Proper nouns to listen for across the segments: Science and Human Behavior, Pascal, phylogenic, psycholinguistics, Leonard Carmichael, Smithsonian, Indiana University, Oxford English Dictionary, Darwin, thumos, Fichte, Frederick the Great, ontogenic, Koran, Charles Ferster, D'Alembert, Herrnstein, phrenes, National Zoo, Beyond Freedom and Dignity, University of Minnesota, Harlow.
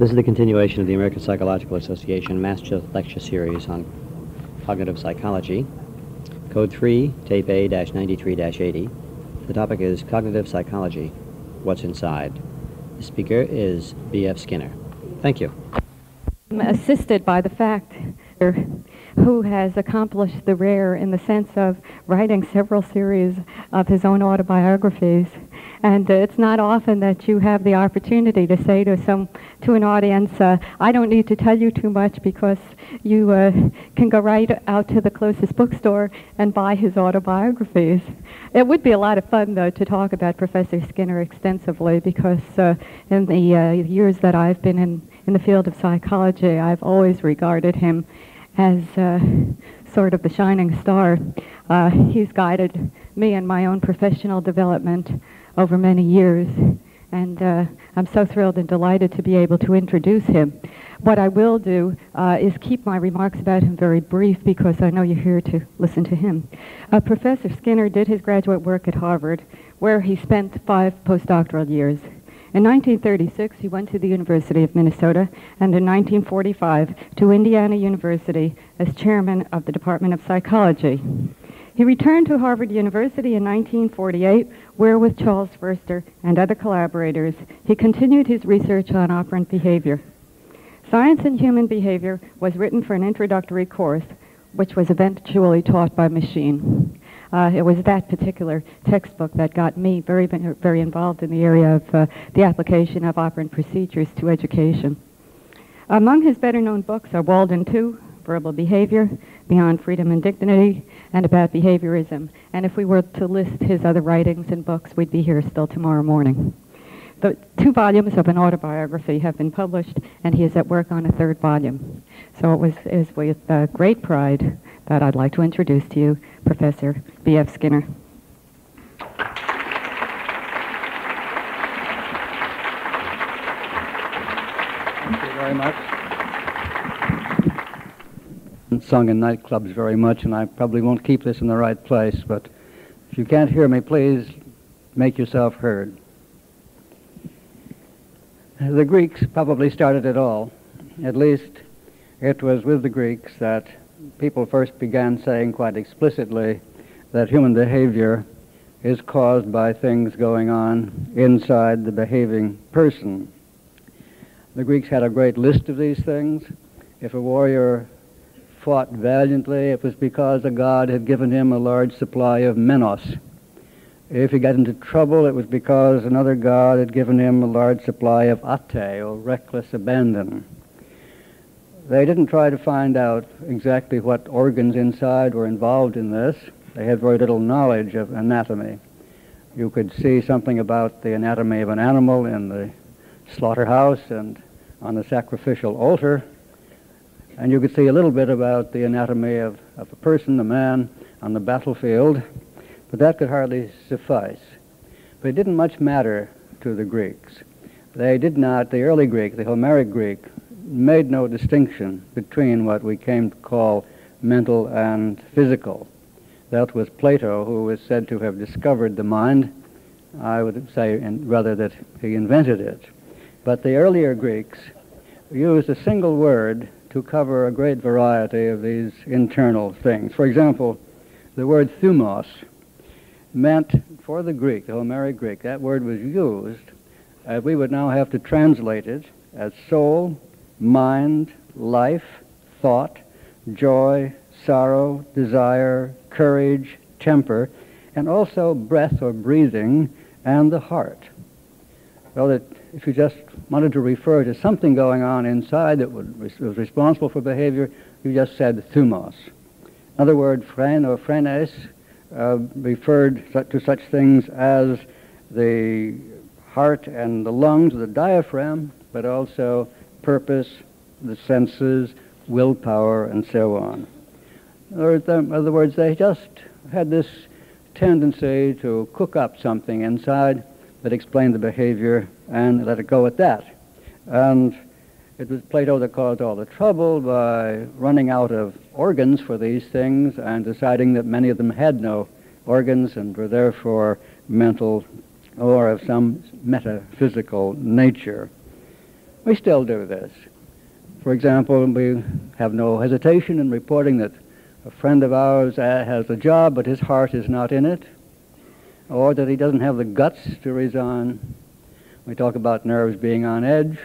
This is the continuation of the American Psychological Association Master Lecture Series on Cognitive Psychology, Code 3, Tape A-93-80. The topic is Cognitive Psychology, What's Inside. The speaker is B.F. Skinner. Thank you. I'm assisted by the fact who has accomplished the rare in the sense of writing several series of his own autobiographies. And it's not often that you have the opportunity to say to an audience, I don't need to tell you too much because you can go right out to the closest bookstore and buy his autobiographies. It would be a lot of fun, though, to talk about Professor Skinner extensively because in the years that I've been in the field of psychology, I've always regarded him as sort of the shining star. He's guided me in my own professional development over many years, and I'm so thrilled and delighted to be able to introduce him. What I will do is keep my remarks about him very brief because I know you're here to listen to him. Professor Skinner did his graduate work at Harvard, where he spent 5 postdoctoral years. In 1936, he went to the University of Minnesota, and in 1945 to Indiana University as chairman of the Department of Psychology. He returned to Harvard University in 1948, where with Charles Ferster and other collaborators, he continued his research on operant behavior. Science and Human Behavior was written for an introductory course, which was eventually taught by machine. It was that particular textbook that got me very, very involved in the area of the application of operant procedures to education. Among his better-known books are Walden II, Verbal Behavior, Beyond Freedom and Dignity, and About Behaviorism. And if we were to list his other writings and books, we'd be here still tomorrow morning. The 2 volumes of an autobiography have been published, and he is at work on a 3rd volume. So it is with great pride that I'd like to introduce to you Professor B.F. Skinner. Thank you very much. Sung in nightclubs very much, and I probably won't keep this in the right place, but if you can't hear me, please make yourself heard. The Greeks probably started it all. At least it was with the Greeks that people first began saying quite explicitly that human behavior is caused by things going on inside the behaving person. The Greeks had a great list of these things. If a warrior fought valiantly, it was because a god had given him a large supply of menos. If he got into trouble, it was because another god had given him a large supply of ate, or reckless abandon. They didn't try to find out exactly what organs inside were involved in this. They had very little knowledge of anatomy. You could see something about the anatomy of an animal in the slaughterhouse and on the sacrificial altar, and you could see a little bit about the anatomy of a person, a man, on the battlefield, but that could hardly suffice. But it didn't much matter to the Greeks. They did not, the early Greek, the Homeric Greek, made no distinction between what we came to call mental and physical. That was Plato, who was said to have discovered the mind. I would say rather that he invented it. But the earlier Greeks used a single word to cover a great variety of these internal things. For example, the word thumos meant, for the Greek, the Homeric Greek, that word was used, we would now have to translate it as soul, mind, life, thought, joy, sorrow, desire, courage, temper, and also breath or breathing, and the heart. So that if you just wanted to refer to something going on inside that was responsible for behavior, you just said thumos. Another word, phren or phrenes, referred to such things as the heart and the lungs, the diaphragm, but also purpose, the senses, willpower, and so on. In other words, they just had this tendency to cook up something inside that explained the behavior and let it go at that. And it was Plato that caused all the trouble by running out of organs for these things and deciding that many of them had no organs and were therefore mental or of some metaphysical nature. We still do this. For example, we have no hesitation in reporting that a friend of ours has a job, but his heart is not in it, or that he doesn't have the guts to resign. We talk about nerves being on edge,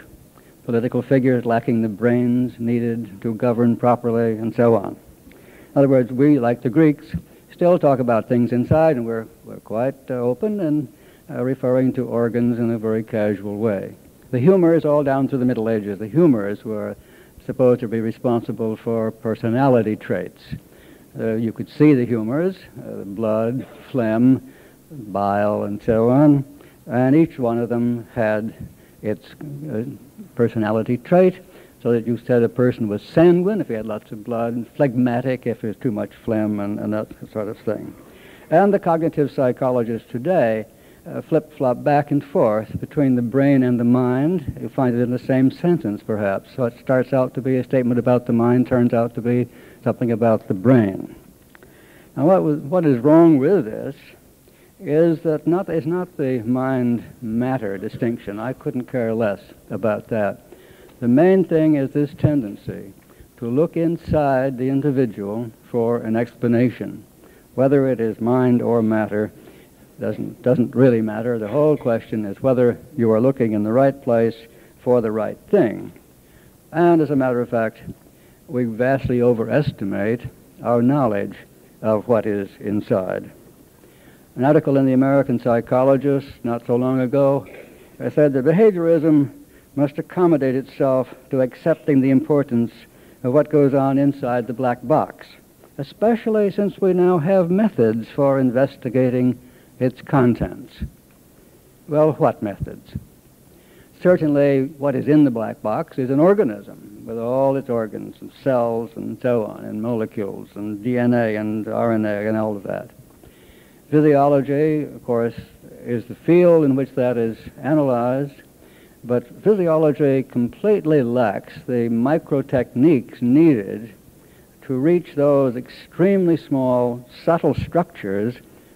political figures lacking the brains needed to govern properly, and so on. In other words, we, like the Greeks, still talk about things inside, and we're quite open and referring to organs in a very casual way. The humors, all down through the Middle Ages, the humors were supposed to be responsible for personality traits. You could see the humors, blood, phlegm, bile, and so on, and each one of them had its personality trait, so that you said a person was sanguine if he had lots of blood, and phlegmatic if there's too much phlegm, and that sort of thing. And the cognitive psychologists today flip-flop back and forth between the brain and the mind. You find it in the same sentence, perhaps. So it starts out to be a statement about the mind, turns out to be something about the brain. Now, what is wrong with this is that it's not the mind-matter distinction. I couldn't care less about that. The main thing is this tendency to look inside the individual for an explanation. Whether it is mind or matter doesn't really matter. The whole question is whether you are looking in the right place for the right thing. And as a matter of fact, we vastly overestimate our knowledge of what is inside. An article in the American Psychologist not so long ago said that behaviorism must accommodate itself to accepting the importance of what goes on inside the black box, especially since we now have methods for investigating its contents. Well, what methods? Certainly, what is in the black box is an organism with all its organs and cells and so on, and molecules and DNA and RNA and all of that. Physiology, of course, is the field in which that is analyzed, but physiology completely lacks the micro-techniques needed to reach those extremely small, subtle structures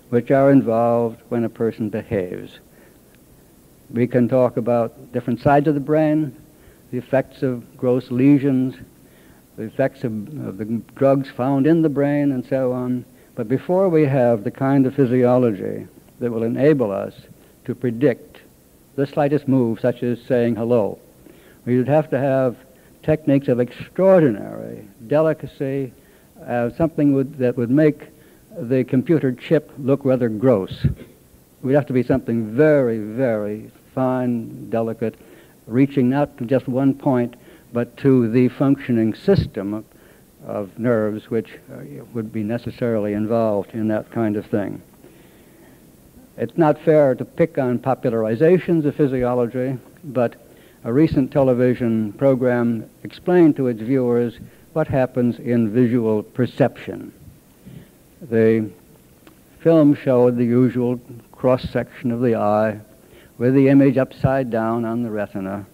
which are involved when a person behaves. We can talk about different sides of the brain, the effects of gross lesions, the effects of the drugs found in the brain, and so on. But before we have the kind of physiology that will enable us to predict the slightest move, such as saying hello, we would have to have techniques of extraordinary delicacy, something that would make the computer chip look rather gross. It would have to be something very, very fine, delicate, reaching not to just one point, but to the functioning system of nerves which would be necessarily involved in that kind of thing. It's not fair to pick on popularizations of physiology, but a recent television program explained to its viewers what happens in visual perception. The film showed the usual cross-section of the eye with the image upside down on the retina,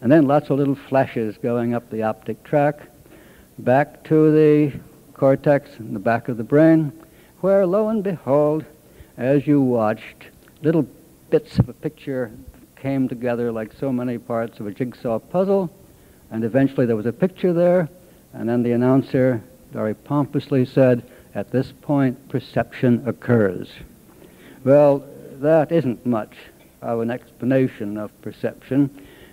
and then lots of little flashes going up the optic tract back to the cortex in the back of the brain, where, lo and behold, as you watched, little bits of a picture came together like so many parts of a jigsaw puzzle, and eventually there was a picture there, and then the announcer very pompously said, "At this point, perception occurs." Well, that isn't much of an explanation of perception,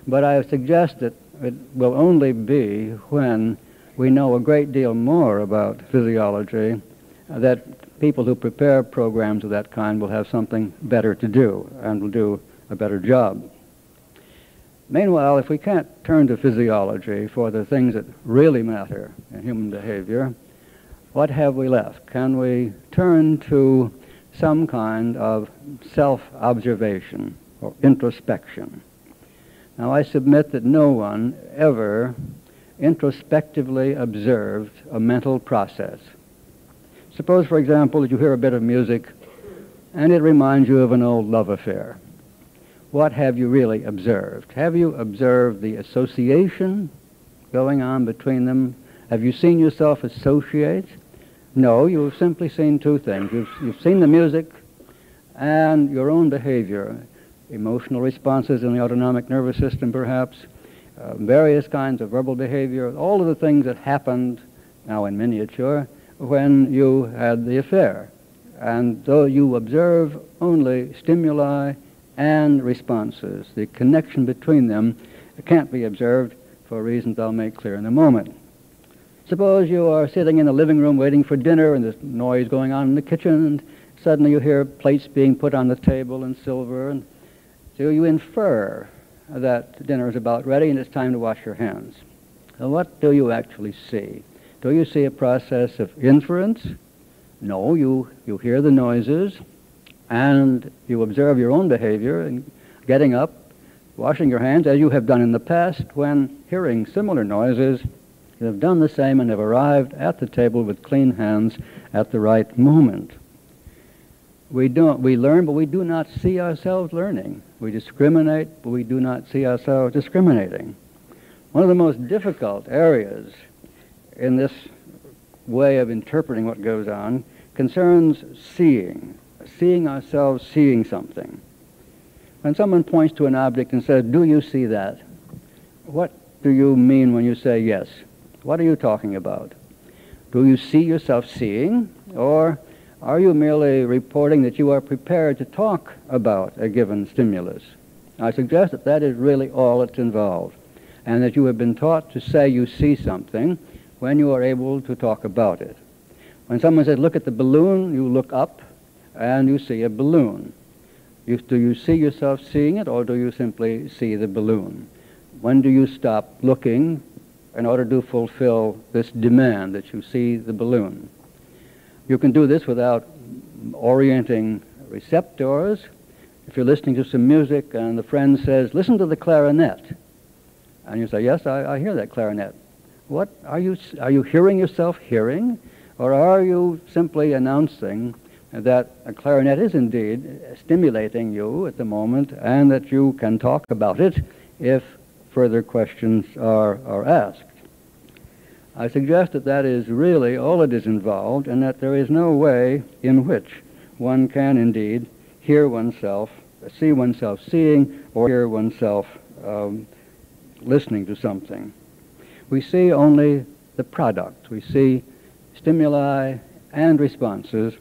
but I suggest that it will only be when we know a great deal more about physiology that people who prepare programs of that kind will have something better to do and will do a better job. Meanwhile, if we can't turn to physiology for the things that really matter in human behavior, what have we left? Can we turn to some kind of self-observation or introspection? Now, I submit that no one ever introspectively observed a mental process. Suppose, for example, that you hear a bit of music and it reminds you of an old love affair. What have you really observed? Have you observed the association going on between them? Have you seen yourself associate? No, you've simply seen two things. You've seen the music and your own behavior, emotional responses in the autonomic nervous system, perhaps, various kinds of verbal behavior, all of the things that happened, now in miniature, when you had the affair. And though you observe only stimuli and responses, the connection between them can't be observed for reasons I'll make clear in a moment. Suppose you are sitting in the living room waiting for dinner and there's noise going on in the kitchen, and suddenly you hear plates being put on the table and silver, and so you infer that dinner is about ready and it's time to wash your hands. So what do you actually see? Do you see a process of inference? No, you hear the noises and you observe your own behavior in getting up, washing your hands as you have done in the past when hearing similar noises. You have done the same and have arrived at the table with clean hands at the right moment. We learn, but we do not see ourselves learning. We discriminate, but we do not see ourselves discriminating. One of the most difficult areas in this way of interpreting what goes on concerns seeing. Seeing ourselves seeing something. When someone points to an object and says, "Do you see that?" What do you mean when you say yes? What are you talking about? Do you see yourself seeing, or are you merely reporting that you are prepared to talk about a given stimulus? I suggest that that is really all that's involved, and that you have been taught to say you see something when you are able to talk about it. When someone says, "Look at the balloon," you look up and you see a balloon. Do you see yourself seeing it, or do you simply see the balloon? When do you stop looking in order to fulfill this demand that you see the balloon? You can do this without orienting receptors. If you're listening to some music and the friend says, "Listen to the clarinet," and you say, "Yes, I hear that clarinet." What are you hearing yourself hearing, or are you simply announcing that a clarinet is indeed stimulating you at the moment and that you can talk about it if further questions are asked? I suggest that that is really all that is involved, and that there is no way in which one can indeed hear oneself, see oneself seeing, or hear oneself listening to something. We see only the product. We see stimuli and responses,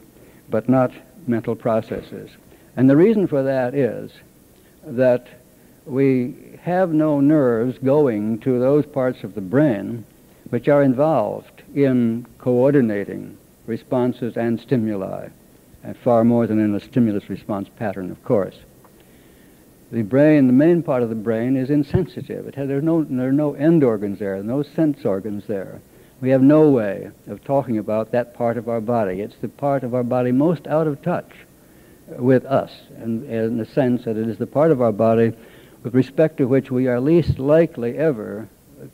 but not mental processes. And the reason for that is that we have no nerves going to those parts of the brain which are involved in coordinating responses and stimuli, and far more than in the stimulus-response pattern, of course. The brain, the main part of the brain, is insensitive. There are no end organs there, no sense organs there. We have no way of talking about that part of our body. It's the part of our body most out of touch with us, and in the sense that it is the part of our body with respect to which we are least likely ever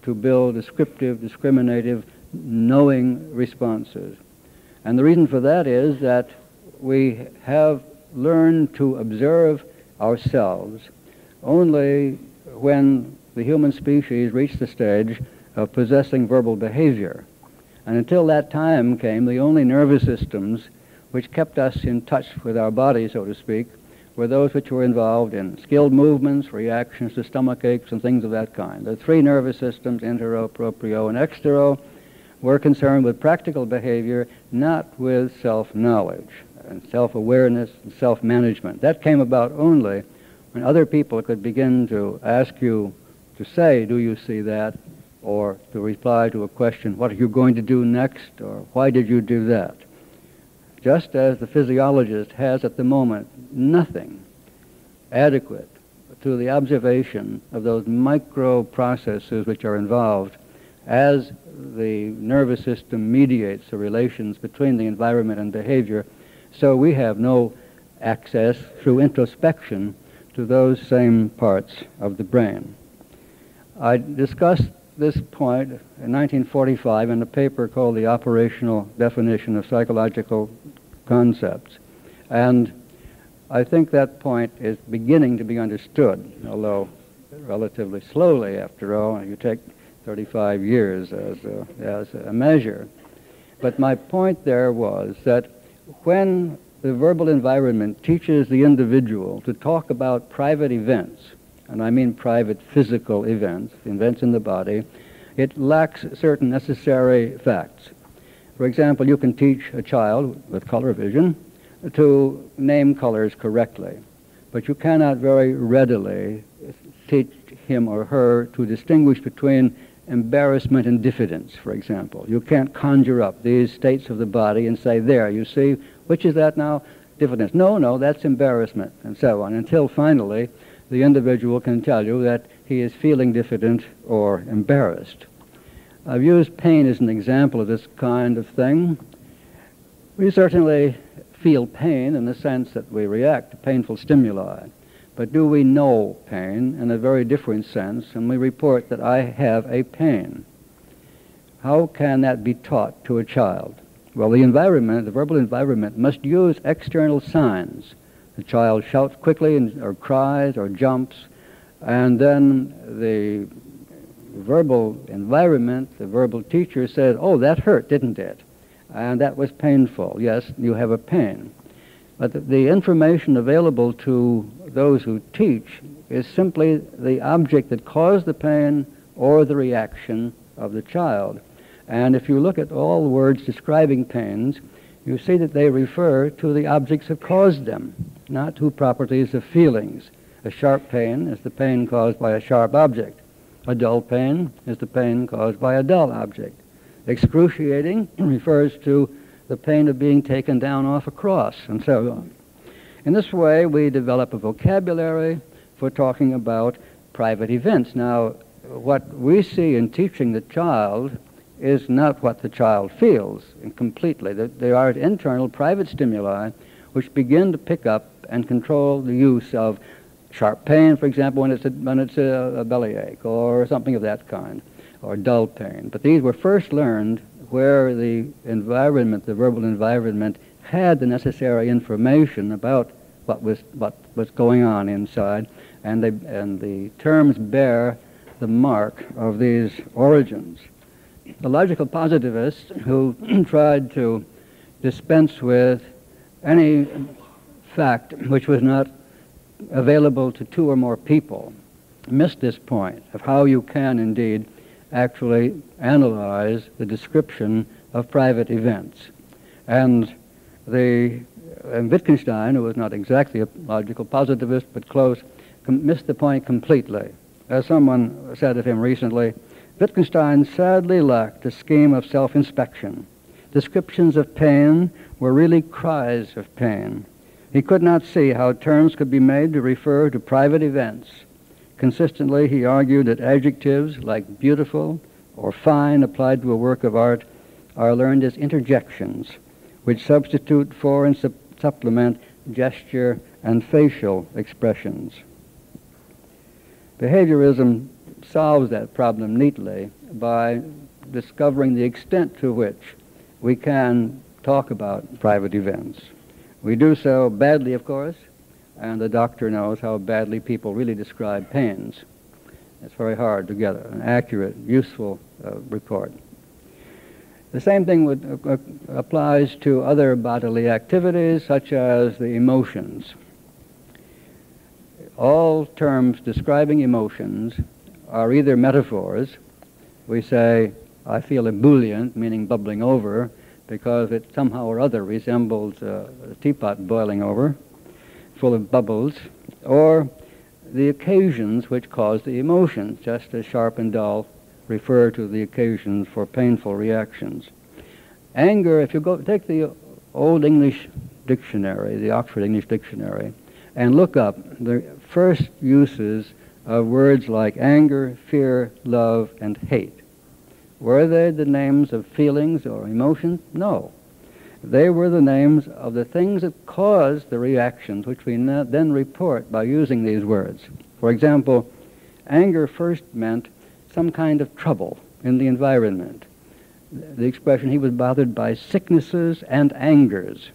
to build descriptive, discriminative, knowing responses. And the reason for that is that we have learned to observe ourselves only when the human species reached the stage of possessing verbal behavior. And until that time came, the only nervous systems which kept us in touch with our body, so to speak, were those which were involved in skilled movements, reactions to stomach aches, and things of that kind. The three nervous systems, intero, proprio, and extero, were concerned with practical behavior, not with self-knowledge and self-awareness and self-management. That came about only when other people could begin to ask you to say, "Do you see that?" or to reply to a question, "What are you going to do next?" or "Why did you do that?" Just as the physiologist has at the moment nothing adequate to the observation of those micro processes which are involved as the nervous system mediates the relations between the environment and behavior, so we have no access through introspection to those same parts of the brain. I discussed this point in 1945 in a paper called The Operational Definition of Psychological Concepts. And I think that point is beginning to be understood, although relatively slowly. After all, you take 35 years as a measure. But my point there was that when the verbal environment teaches the individual to talk about private events and I mean private physical events, events in the body, it lacks certain necessary facts. For example, you can teach a child with color vision to name colors correctly, but you cannot very readily teach him or her to distinguish between embarrassment and diffidence, for example. You can't conjure up these states of the body and say, there, you see, which is that now? Diffidence. No, no, that's embarrassment, and so on, until finally the individual can tell you that he is feeling diffident or embarrassed. I've used pain as an example of this kind of thing. We certainly feel pain in the sense that we react to painful stimuli. But do we know pain in a very different sense, and we report that I have a pain? How can that be taught to a child? Well, the environment, the verbal environment, must use external signs. The child shouts quickly or cries or jumps, and then the verbal environment, the verbal teacher said, oh, that hurt, didn't it? And that was painful. Yes, you have a pain. But the information available to those who teach is simply the object that caused the pain or the reaction of the child. And if you look at all words describing pains, you see that they refer to the objects that caused them, not to properties of feelings. A sharp pain is the pain caused by a sharp object. A dull pain is the pain caused by a dull object. Excruciating refers to the pain of being taken down off a cross, and so on. In this way, we develop a vocabulary for talking about private events. Now, what we see in teaching the child is not what the child feels completely. There are internal private stimuli which begin to pick up and control the use of sharp pain, for example, when it's a bellyache or something of that kind, or dull pain. But these were first learned where the environment, the verbal environment, had the necessary information about what was going on inside, and the terms bear the mark of these origins. The logical positivists, who tried to dispense with any fact which was not available to two or more people, missed this point of how you can indeed actually analyze the description of private events. And Wittgenstein, who was not exactly a logical positivist, but close, missed the point completely. As someone said of him recently, Wittgenstein sadly lacked a scheme of self-inspection. Descriptions of pain were really cries of pain. He could not see how terms could be made to refer to private events. Consistently, he argued that adjectives like beautiful or fine applied to a work of art are learned as interjections, which substitute for and supplement gesture and facial expressions. Behaviorism solves that problem neatly by discovering the extent to which we can talk about private events. We do so badly, of course, and the doctor knows how badly people really describe pains. It's very hard to get an accurate, useful report. The same thing applies to other bodily activities, such as the emotions. All terms describing emotions are either metaphors. We say, I feel ebullient, meaning bubbling over, because it somehow or other resembles a teapot boiling over, full of bubbles, or the occasions which cause the emotions, just as sharp and dull refer to the occasions for painful reactions. Anger, if you go take the Old English Dictionary, the Oxford English Dictionary, and look up the first uses of words like anger, fear, love, and hate. Were they the names of feelings or emotions? No. They were the names of the things that caused the reactions, which we then report by using these words. For example, anger first meant some kind of trouble in the environment. The expression, he was bothered by sicknesses and angers,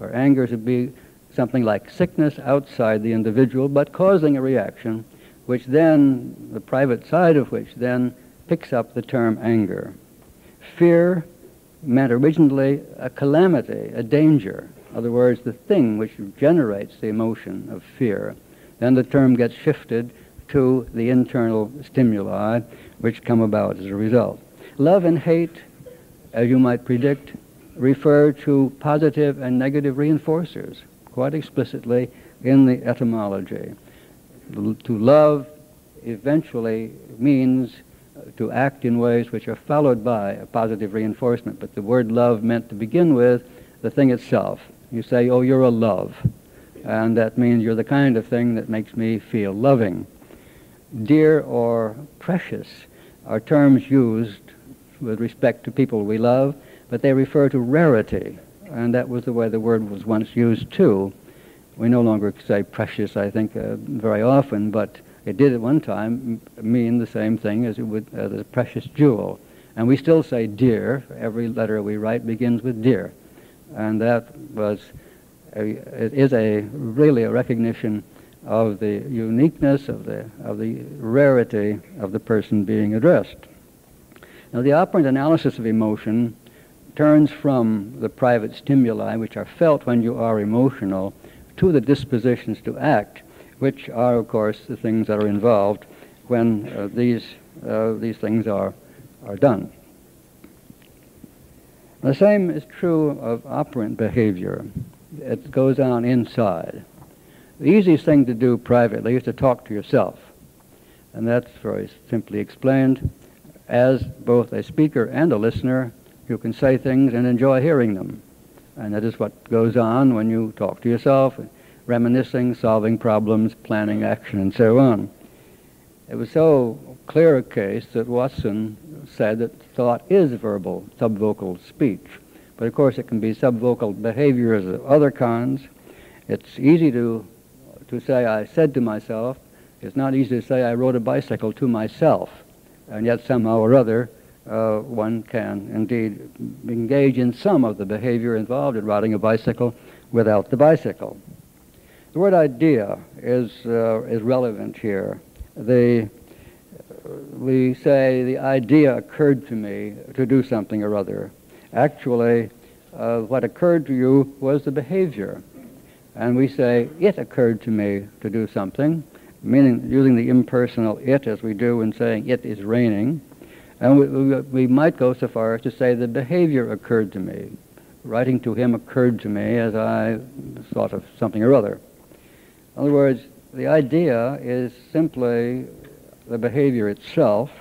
or angers would be something like sickness outside the individual, but causing a reaction, which then, the private side of which then picks up the term anger. Fear meant originally a calamity, a danger. In other words, the thing which generates the emotion of fear. Then the term gets shifted to the internal stimuli which come about as a result. Love and hate, as you might predict, refer to positive and negative reinforcers quite explicitly in the etymology. To love eventually means to act in ways which are followed by a positive reinforcement, but the word love meant to begin with the thing itself. You say, oh, you're a love, and that means you're the kind of thing that makes me feel loving. Dear or precious are terms used with respect to people we love, but they refer to rarity, and that was the way the word was once used too. We no longer say precious, I think, very often, but it did at one time mean the same thing as it would the precious jewel. And we still say dear. Every letter we write begins with dear. And that was, it is really a recognition of the uniqueness, of the rarity of the person being addressed. Now, the operant analysis of emotion turns from the private stimuli, which are felt when you are emotional, to the dispositions to act, which are, of course, the things that are involved when these things are done. The same is true of operant behavior. It goes on inside. The easiest thing to do privately is to talk to yourself, and that's very simply explained. As both a speaker and a listener, you can say things and enjoy hearing them, and that is what goes on when you talk to yourself, reminiscing, solving problems, planning action, and so on. It was so clear a case that Watson said that thought is verbal, subvocal speech, but of course it can be subvocal behaviors of other kinds. It's easy to say I said to myself. It's not easy to say I rode a bicycle to myself, and yet somehow or other one can indeed engage in some of the behavior involved in riding a bicycle without the bicycle. The word idea is relevant here. We say the idea occurred to me to do something or other. Actually, what occurred to you was the behavior. And we say, it occurred to me to do something, meaning using the impersonal it as we do in saying it is raining. And we might go so far as to say the behavior occurred to me. Writing to him occurred to me as I thought of something or other. In other words, the idea is simply the behavior itself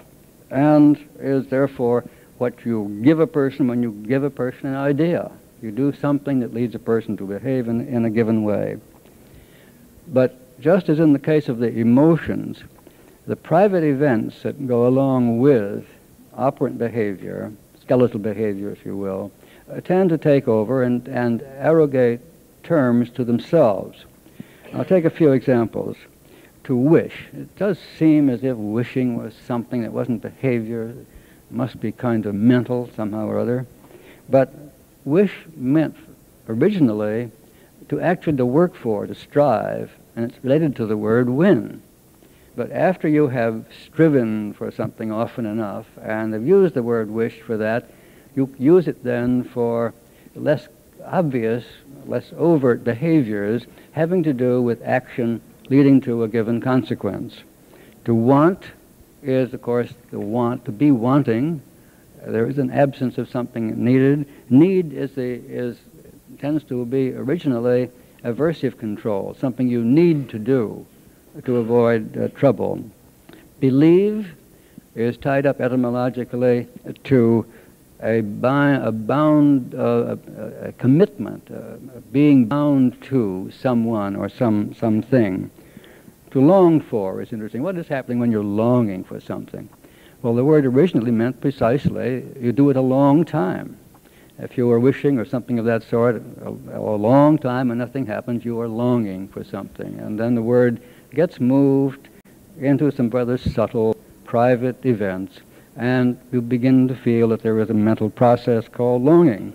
and is therefore what you give a person when you give a person an idea. You do something that leads a person to behave in a given way. But just as in the case of the emotions, the private events that go along with operant behavior, skeletal behavior, if you will, tend to take over and arrogate terms to themselves. I'll take a few examples. To wish. It does seem as if wishing was something that wasn't behavior. It must be kind of mental somehow or other. But wish meant originally to actually to work for, to strive, and it's related to the word win. But after you have striven for something often enough and have used the word wish for that, you use it then for less obvious, less overt behaviors having to do with action leading to a given consequence. To want is, of course, the want, to be wanting. There is an absence of something needed. Need tends to be originally aversive control, something you need to do to avoid trouble. Believe is tied up etymologically to a commitment, being bound to someone or something. To long for is interesting. What is happening when you're longing for something? Well, the word originally meant precisely, you do it a long time. If you were wishing or something of that sort, a long time and nothing happens, you are longing for something. And then the word gets moved into some rather subtle private events, and you begin to feel that there is a mental process called longing.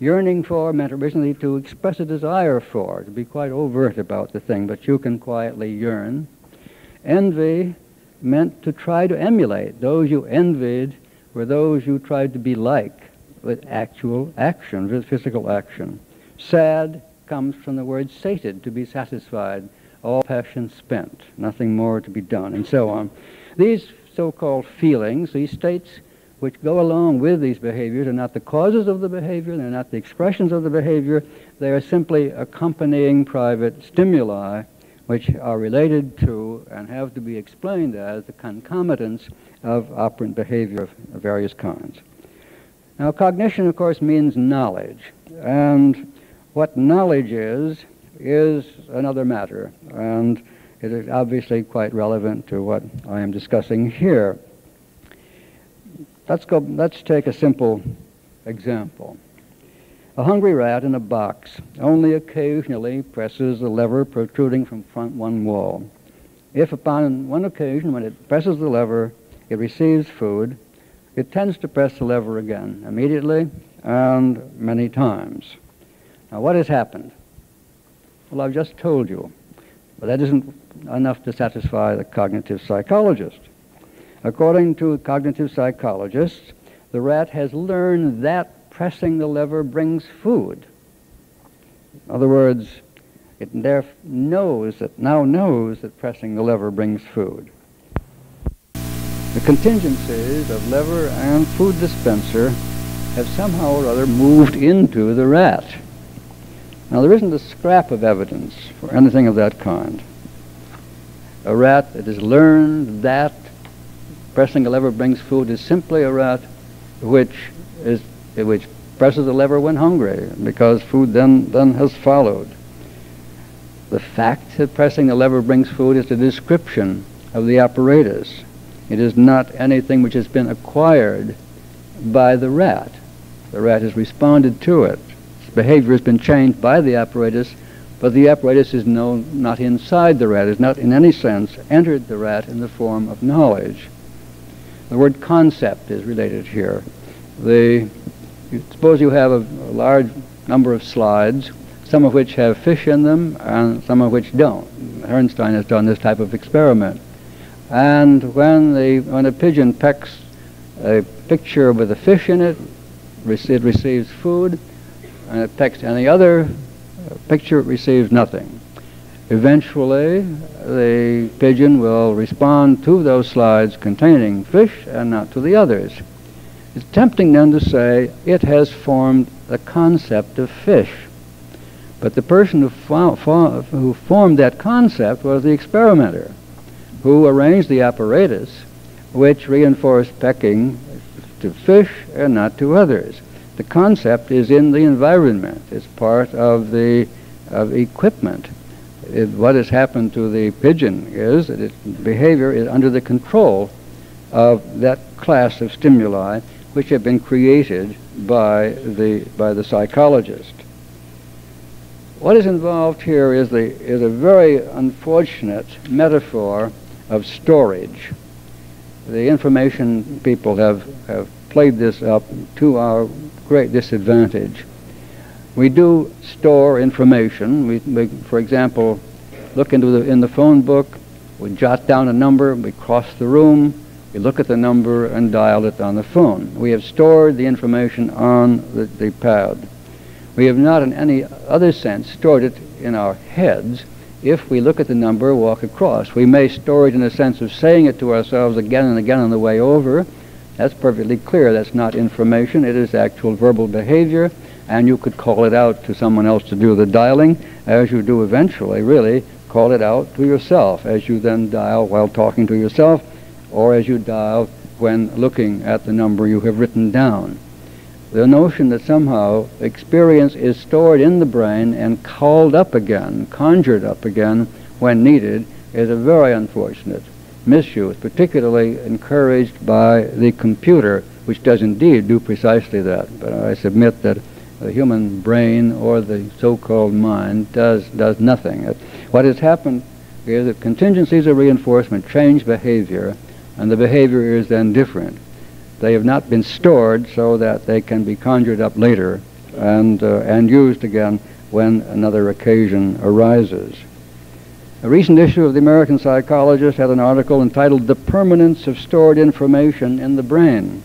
Yearning for meant originally to express a desire for, to be quite overt about the thing, but you can quietly yearn. Envy meant to try to emulate. Those you envied were those you tried to be like with actual action, with physical action. Sad comes from the word sated, to be satisfied. all passion spent, nothing more to be done, and so on. These so-called feelings, these states which go along with these behaviors, are not the causes of the behavior, they're not the expressions of the behavior, they are simply accompanying private stimuli which are related to and have to be explained as the concomitants of operant behavior of various kinds. Now, cognition, of course, means knowledge, and what knowledge is another matter, and it is obviously quite relevant to what I am discussing here. Let's take a simple example. A hungry rat in a box only occasionally presses the lever protruding from one wall. If upon one occasion when it presses the lever, it receives food, it tends to press the lever again immediately and many times. Now, what has happened? Well, I've just told you, but that isn't enough to satisfy the cognitive psychologist. According to cognitive psychologists, the rat has learned that pressing the lever brings food. In other words, it now knows that pressing the lever brings food. The contingencies of lever and food dispenser have somehow or other moved into the rat. Now, there isn't a scrap of evidence for anything of that kind. A rat that has learned that pressing a lever brings food is simply a rat which presses a lever when hungry, because food then has followed. The fact that pressing a lever brings food is a description of the apparatus. It is not anything which has been acquired by the rat. The rat has responded to it. Its behavior has been changed by the apparatus, but the apparatus is not inside the rat, is not in any sense entered the rat in the form of knowledge. The word concept is related here. Suppose you have a large number of slides, some of which have fish in them and some of which don't. Herrnstein has done this type of experiment. And when a pigeon pecks a picture with a fish in it, it receives food, and it pecks any other picture, it receives nothing. Eventually, the pigeon will respond to those slides containing fish and not to the others. It's tempting then to say it has formed the concept of fish. But the person who formed that concept was the experimenter, who arranged the apparatus which reinforced pecking to fish and not to others. The concept is in the environment. It's part of the equipment. What has happened to the pigeon is that its behavior is under the control of that class of stimuli which have been created by the psychologist. What is involved here is a very unfortunate metaphor of storage. The information people have played this up to our great disadvantage. We do store information. We for example, look in the phone book, we jot down a number, we cross the room, we look at the number and dial it on the phone. We have stored the information on the pad. We have not in any other sense stored it in our heads. If we look at the number, walk across. We may store it in the sense of saying it to ourselves again and again on the way over. That's perfectly clear. That's not information. It is actual verbal behavior, and you could call it out to someone else to do the dialing, as you do eventually, really, call it out to yourself, as you then dial while talking to yourself, or as you dial when looking at the number you have written down. The notion that somehow experience is stored in the brain and called up again, conjured up again when needed, is a very unfortunate misuse, particularly encouraged by the computer, which does indeed do precisely that. But I submit that the human brain, or the so-called mind, does nothing. What has happened is that contingencies of reinforcement change behavior, and the behavior is then different. They have not been stored so that they can be conjured up later and used again when another occasion arises. A recent issue of the American Psychologist had an article entitled "The Permanence of Stored Information in the Brain."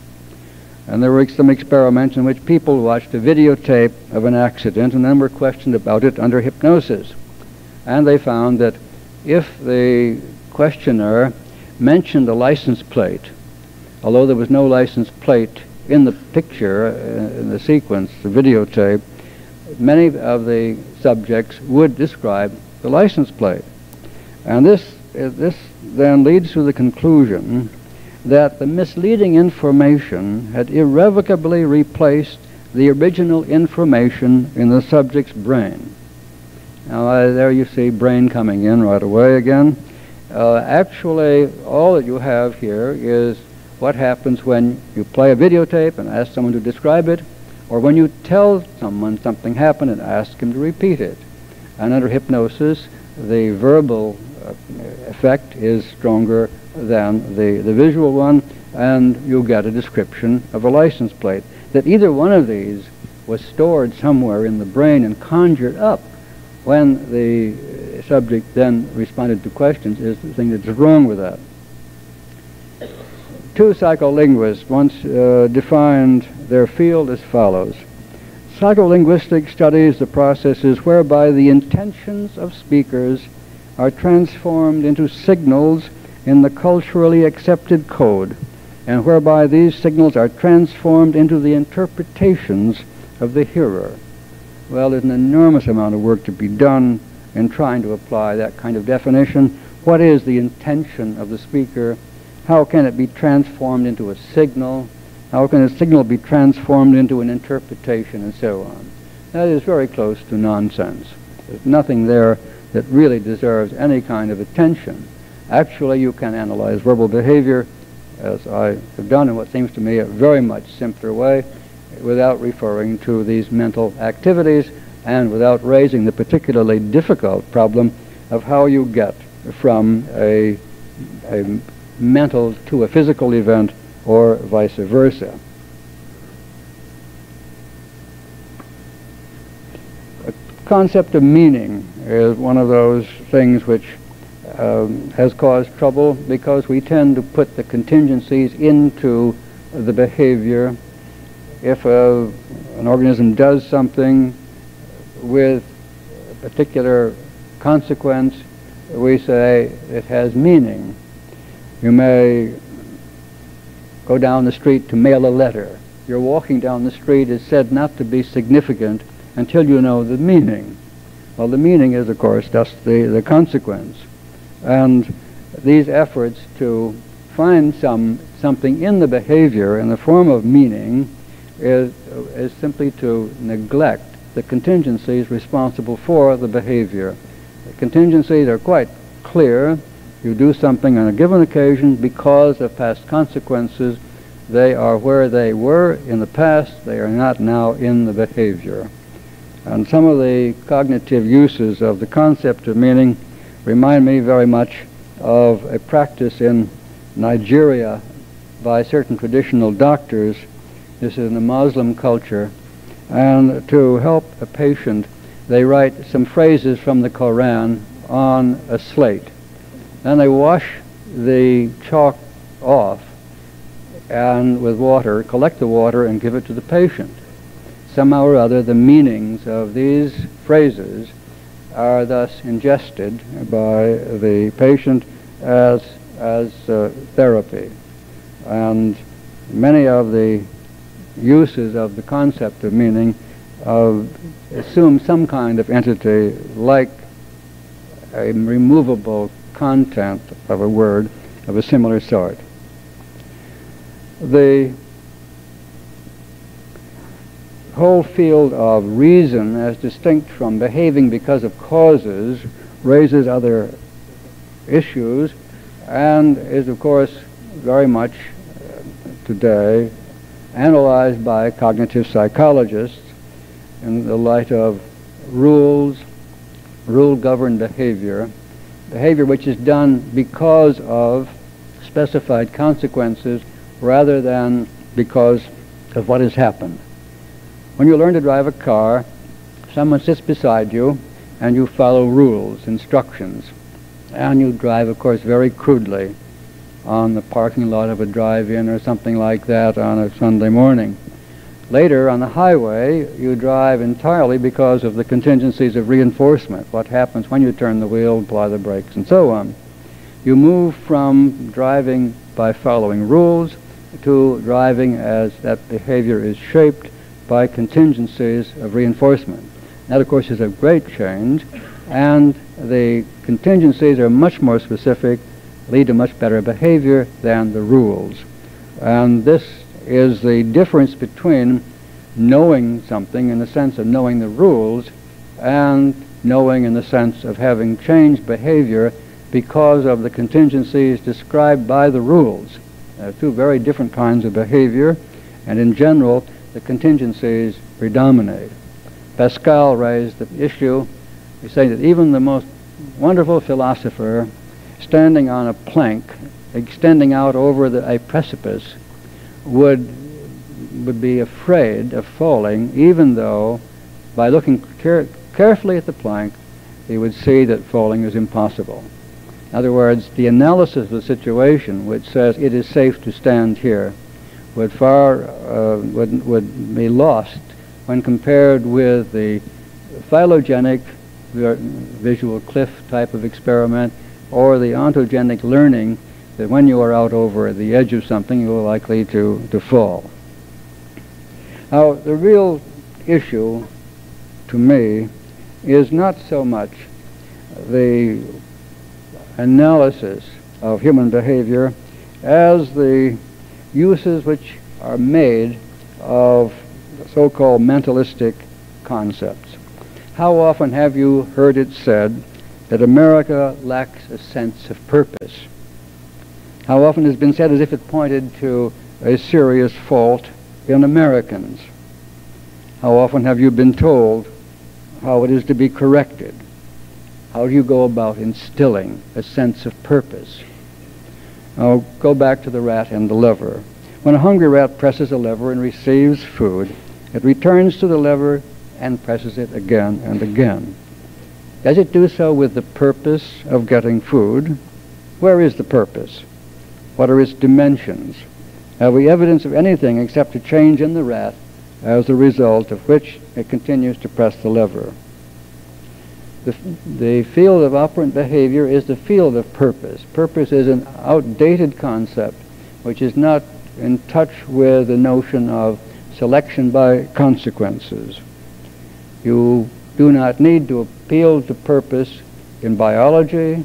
And there were some experiments in which people watched a videotape of an accident and then were questioned about it under hypnosis. And they found that if the questioner mentioned a license plate, although there was no license plate in the picture, in the sequence, the videotape, many of the subjects would describe the license plate. And this then leads to the conclusion that the misleading information had irrevocably replaced the original information in the subject's brain. Now there you see brain coming in right away again. Actually, all that you have here is what happens when you play a videotape and ask someone to describe it, or when you tell someone something happened and ask him to repeat it. And under hypnosis, the verbal effect is stronger than the visual one, and you get a description of a license plate. That either one of these was stored somewhere in the brain and conjured up when the subject then responded to questions is the thing that's wrong with that. Two psycholinguists once defined their field as follows. Psycholinguistics studies the processes whereby the intentions of speakers are transformed into signals in the culturally accepted code, and whereby these signals are transformed into the interpretations of the hearer. Well, there's an enormous amount of work to be done in trying to apply that kind of definition. What is the intention of the speaker? How can it be transformed into a signal? How can a signal be transformed into an interpretation, and so on? That is very close to nonsense. There's nothing there that really deserves any kind of attention. Actually, you can analyze verbal behavior, as I have done in what seems to me a very much simpler way, without referring to these mental activities and without raising the particularly difficult problem of how you get from a mental to a physical event, or vice versa. The concept of meaning is one of those things which has caused trouble, because we tend to put the contingencies into the behavior. If an organism does something with a particular consequence, we say it has meaning. You may go down the street to mail a letter. Your walking down the street is said not to be significant until you know the meaning. Well, the meaning is, of course, just the consequence. And these efforts to find something in the behavior in the form of meaning is simply to neglect the contingencies responsible for the behavior. The contingencies are quite clear. You do something on a given occasion because of past consequences. They are where they were in the past. They are not now in the behavior. And some of the cognitive uses of the concept of meaning remind me very much of a practice in Nigeria by certain traditional doctors. This is in the Muslim culture. And to help a patient, they write some phrases from the Koran on a slate. Then they wash the chalk off and with water, collect the water and give it to the patient. Somehow or other, the meanings of these phrases are thus ingested by the patient as therapy. And many of the uses of the concept of meaning assume some kind of entity like a removable content of a word of a similar sort. The whole field of reason, as distinct from behaving because of causes, raises other issues and is, of course, very much today analyzed by cognitive psychologists in the light of rule-governed behavior, behavior which is done because of specified consequences rather than because of what has happened. When you learn to drive a car, someone sits beside you and you follow rules, instructions, and you drive, of course, very crudely on the parking lot of a drive-in or something like that on a Sunday morning. Later, on the highway, you drive entirely because of the contingencies of reinforcement, what happens when you turn the wheel, apply the brakes, and so on. You move from driving by following rules to driving as that behavior is shaped by contingencies of reinforcement. That, of course, is a great change, and the contingencies are much more specific, lead to much better behavior than the rules. And this is the difference between knowing something in the sense of knowing the rules and knowing in the sense of having changed behavior because of the contingencies described by the rules. Two very different kinds of behavior, and in general the contingencies predominate. Pascal raised the issue. He said that even the most wonderful philosopher standing on a plank extending out over a precipice would be afraid of falling, even though by looking carefully at the plank he would see that falling is impossible. In other words, the analysis of the situation which says it is safe to stand here would be lost when compared with the phylogenic visual cliff type of experiment or the ontogenic learning that when you are out over the edge of something, you are likely to fall. Now, the real issue to me is not so much the analysis of human behavior as the uses which are made of so-called mentalistic concepts. How often have you heard it said that America lacks a sense of purpose? How often has been said as if it pointed to a serious fault in Americans? How often have you been told how it is to be corrected? How do you go about instilling a sense of purpose? I'll go back to the rat and the lever. When a hungry rat presses a lever and receives food, it returns to the lever and presses it again and again. Does it do so with the purpose of getting food? Where is the purpose? What are its dimensions? Have we evidence of anything except a change in the rat as a result of which it continues to press the lever? The field of operant behavior is the field of purpose. Purpose is an outdated concept which is not in touch with the notion of selection by consequences. You do not need to appeal to purpose in biology,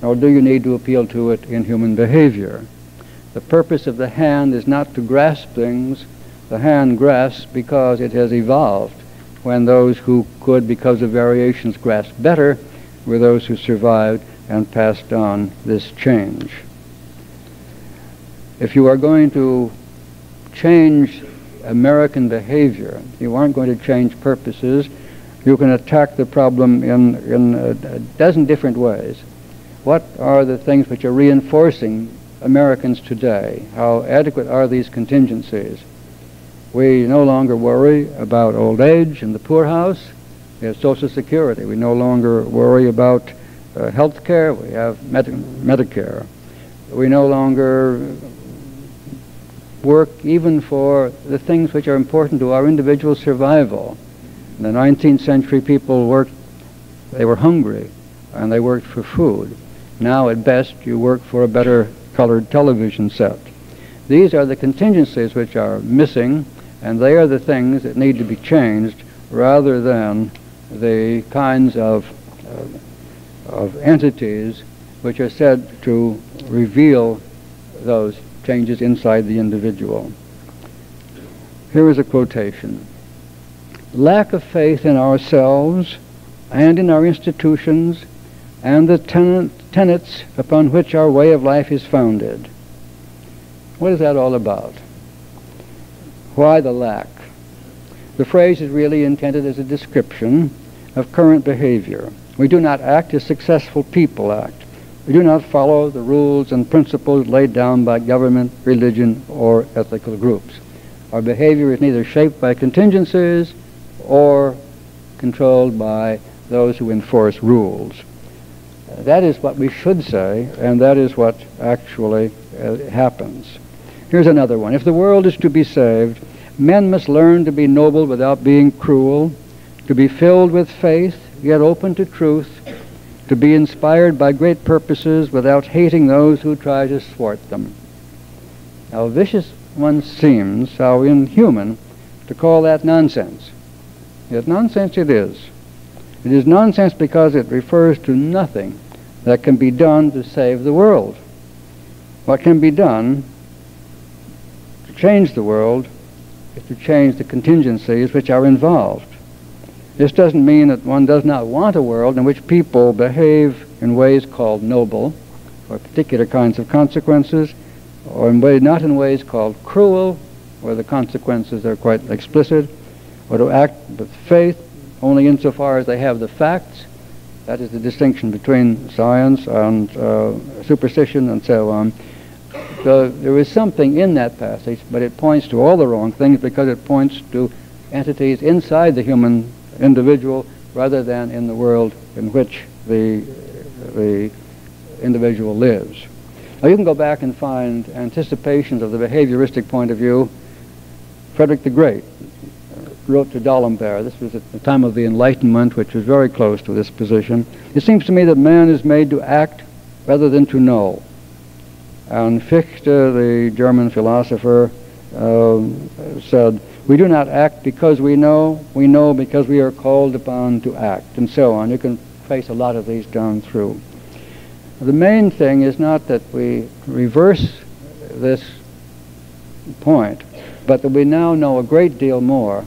nor do you need to appeal to it in human behavior. The purpose of the hand is not to grasp things. The hand grasps because it has evolved, when those who could, because of variations, grasp better were those who survived and passed on this change. If you are going to change American behavior, you aren't going to change purposes. You can attack the problem in a dozen different ways. What are the things which are reinforcing Americans today? How adequate are these contingencies? We no longer worry about old age and the poorhouse. We have Social Security. We no longer worry about health care. We have Medicare. We no longer work even for the things which are important to our individual survival. In the 19th century, people worked, they were hungry, and they worked for food. Now, at best, you work for a better colored television set. These are the contingencies which are missing, and they are the things that need to be changed rather than the kinds of entities which are said to reveal those changes inside the individual. Here is a quotation. "Lack of faith in ourselves and in our institutions and the tenets upon which our way of life is founded." What is that all about? Why the lack? The phrase is really intended as a description of current behavior. We do not act as successful people act. We do not follow the rules and principles laid down by government, religion, or ethical groups. Our behavior is neither shaped by contingencies or controlled by those who enforce rules. That is what we should say, and that is what actually happens. Here's another one. "If the world is to be saved, Men must learn to be noble without being cruel, to be filled with faith, yet open to truth, to be inspired by great purposes without hating those who try to thwart them. How vicious one seems, how inhuman, to call that nonsense. Yet nonsense it is. It is nonsense because it refers to nothing that can be done to save the world. What can be done to change the world is to change the contingencies which are involved. This doesn't mean that one does not want a world in which people behave in ways called noble, or particular kinds of consequences, or not in ways called cruel, where the consequences are quite explicit, or to act with faith only insofar as they have the facts. That is the distinction between science and superstition and so on. So there is something in that passage, but it points to all the wrong things because it points to entities inside the human individual rather than in the world in which the individual lives. Now you can go back and find anticipations of the behavioristic point of view. Frederick the Great wrote to D'Alembert. This was at the time of the Enlightenment, which was very close to this position. It seems to me that man is made to act rather than to know. And Fichte, the German philosopher, said, "We do not act because we know because we are called upon to act," and so on. You can trace a lot of these down through. The main thing is not that we reverse this point, but that we now know a great deal more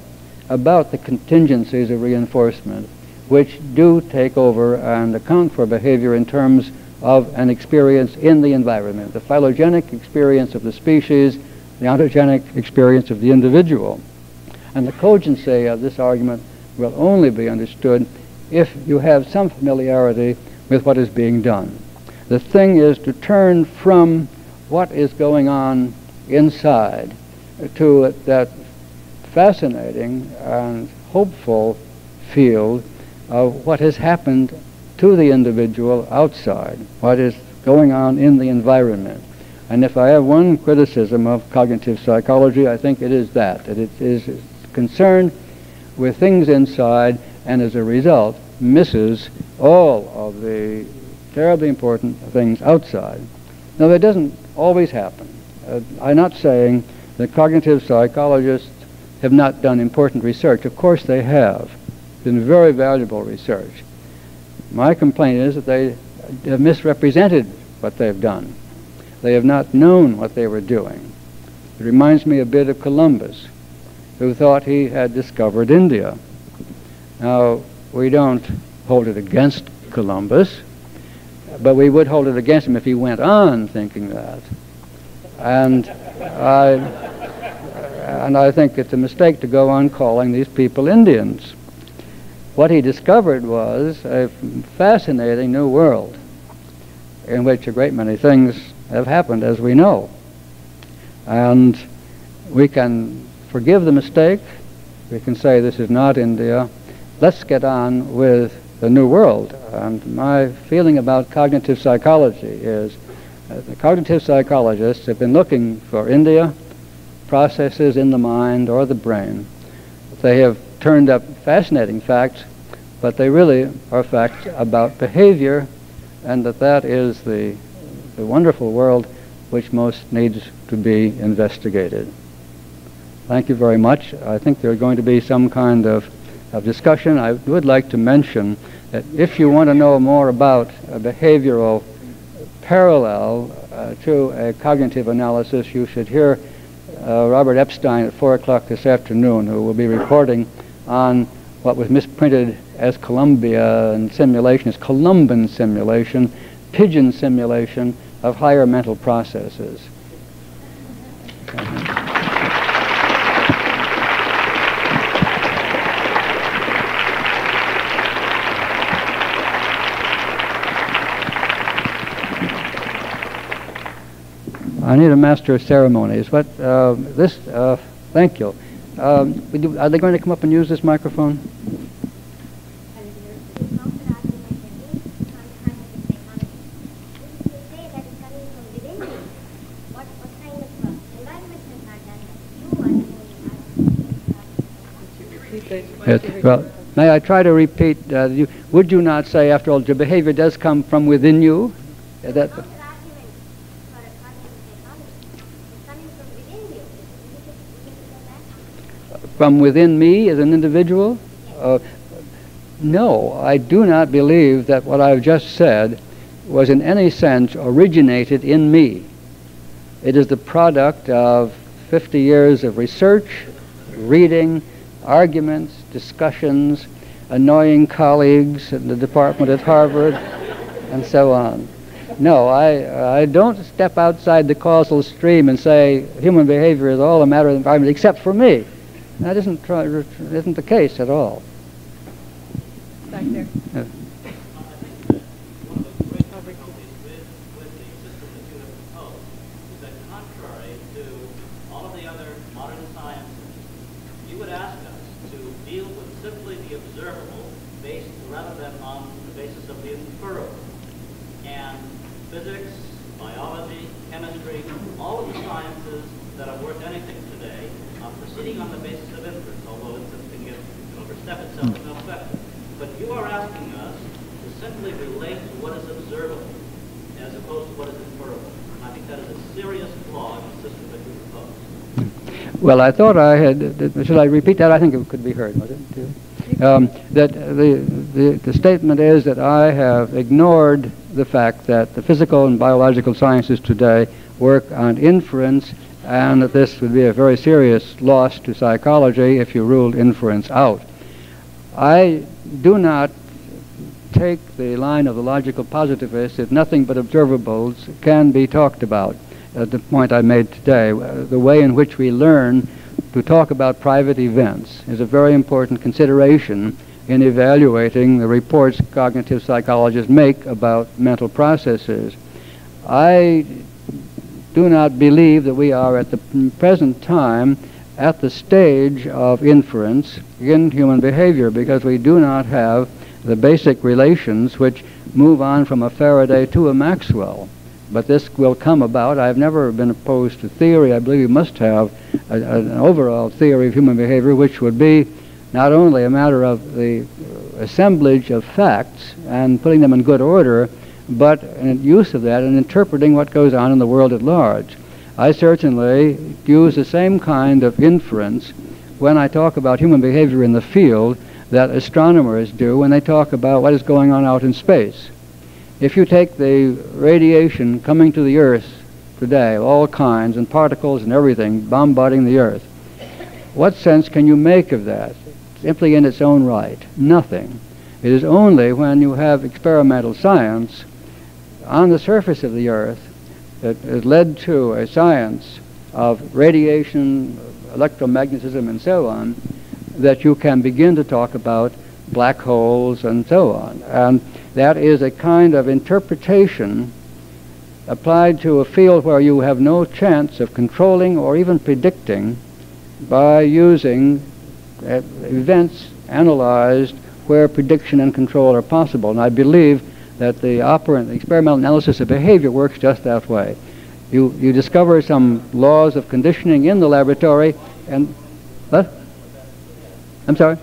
about the contingencies of reinforcement, which do take over and account for behavior in terms of an experience in the environment, the phylogenic experience of the species, the ontogenic experience of the individual. And the cogency of this argument will only be understood if you have some familiarity with what is being done. The thing is to turn from what is going on inside to that fascinating and hopeful field of what has happened to the individual outside, what is going on in the environment. And if I have one criticism of cognitive psychology, I think it is that it is concerned with things inside and as a result misses all of the terribly important things outside. Now, that doesn't always happen. I'm not saying that cognitive psychologists have not done important research. Of course they have. It's been very valuable research. My complaint is that they have misrepresented what they've done. They have not known what they were doing. It reminds me a bit of Columbus, who thought he had discovered India. Now, we don't hold it against Columbus, but we would hold it against him if he went on thinking that. And I think it's a mistake to go on calling these people Indians. What he discovered was a fascinating new world in which a great many things have happened, as we know. And we can forgive the mistake. We can say this is not India. Let's get on with the new world. And my feeling about cognitive psychology is the cognitive psychologists have been looking for India, processes in the mind or the brain. They have turned up fascinating facts, but they really are facts about behavior, and that is the wonderful world which most needs to be investigated. Thank you very much. I think there's going to be some kind of discussion. I would like to mention that if you want to know more about a behavioral parallel to a cognitive analysis, you should hear Robert Epstein at 4 o'clock this afternoon, who will be reporting on what was misprinted as Columbia and simulation, as Columban simulation, pigeon simulation of higher mental processes. I need a master of ceremonies. What thank you. Are they going to come up and use this microphone? Well, may I try to repeat, would you not say, after all, your behavior does come from within you? That, from within me as an individual? No, I do not believe that what I've just said was in any sense originated in me. It is the product of 50 years of research, reading, arguments, discussions, annoying colleagues in the department at Harvard, and so on. No, I don't step outside the causal stream and say human behavior is all a matter of environment except for me. That isn't the case at all. Back there. Well, I thought I had, should I repeat that? I think it could be heard, was it? That the statement is that I have ignored the fact that the physical and biological sciences today work on inference, and that this would be a very serious loss to psychology if you ruled inference out. I do not take the line of the logical positivists that nothing but observables can be talked about. The point I made today, the way in which we learn to talk about private events is a very important consideration in evaluating the reports cognitive psychologists make about mental processes. I do not believe that we are at the present time at the stage of inference in human behavior, because we do not have the basic relations which move on from a Faraday to a Maxwell. But this will come about. I've never been opposed to theory. I believe you must have an overall theory of human behavior, which would be not only a matter of the assemblage of facts and putting them in good order, but an use of that and interpreting what goes on in the world at large. I certainly use the same kind of inference when I talk about human behavior in the field that astronomers do when they talk about what is going on out in space. If you take the radiation coming to the Earth today, all kinds and particles and everything bombarding the Earth, what sense can you make of that simply in its own right? Nothing. It is only when you have experimental science on the surface of the Earth that has led to a science of radiation, electromagnetism, and so on, that you can begin to talk about black holes and so on. And that is a kind of interpretation applied to a field where you have no chance of controlling or even predicting by using events analyzed where prediction and control are possible. And I believe that the operant experimental analysis of behavior works just that way. You discover some laws of conditioning in the laboratory and... What? I'm sorry?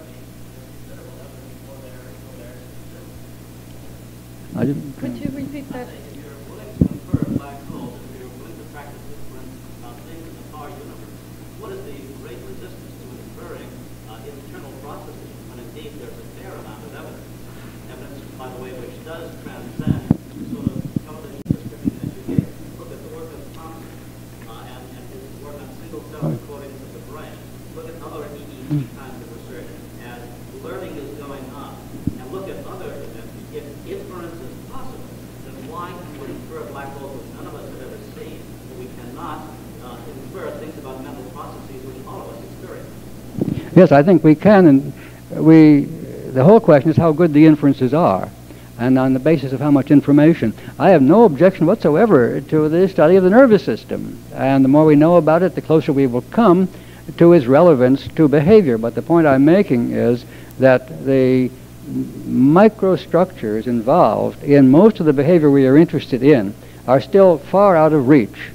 Could you repeat that? If you're willing to infer black holes, if you're willing to practice inference about things in the far universe, what is the great resistance to inferring internal processes when indeed there's a fair amount of evidence? Evidence, by the way, which does transcend the sort of television description that you gave. Look at the work of Thompson and his work on single cell recordings of the brain. Look at other EEG kinds of research as learning is going on. And look at other events. If inference black holes which none of us have ever seen, but we cannot infer things about mental processes which all of us experience. Yes, I think we can, and the whole question is how good the inferences are, and on the basis of how much information. I have no objection whatsoever to the study of the nervous system, and the more we know about it, the closer we will come to its relevance to behavior. But the point I'm making is that the microstructures involved in most of the behavior we are interested in are still far out of reach.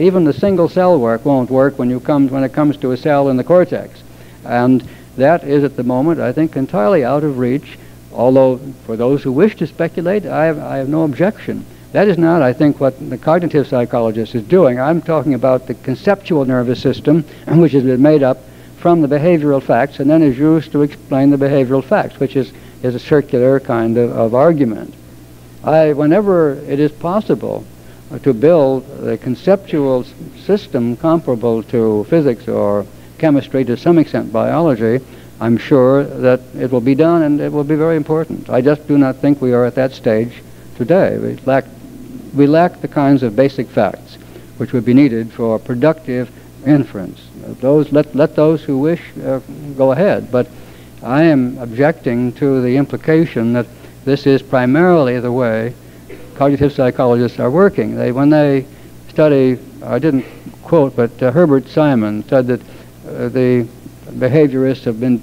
Even the single cell work won't work when it comes to a cell in the cortex. And that is at the moment, I think, entirely out of reach, although for those who wish to speculate, I have no objection. That is not, I think, what the cognitive psychologist is doing. I'm talking about the conceptual nervous system, which has been made up from the behavioral facts and then is used to explain the behavioral facts, which is a circular kind of argument. Whenever it is possible to build a conceptual system comparable to physics or chemistry, to some extent biology, I'm sure that it will be done and it will be very important. I just do not think we are at that stage today. We lack the kinds of basic facts which would be needed for productive inference. Let those who wish go ahead, but I am objecting to the implication that this is primarily the way cognitive psychologists are working. When they study, I didn't quote, but Herbert Simon said that the behaviorists have been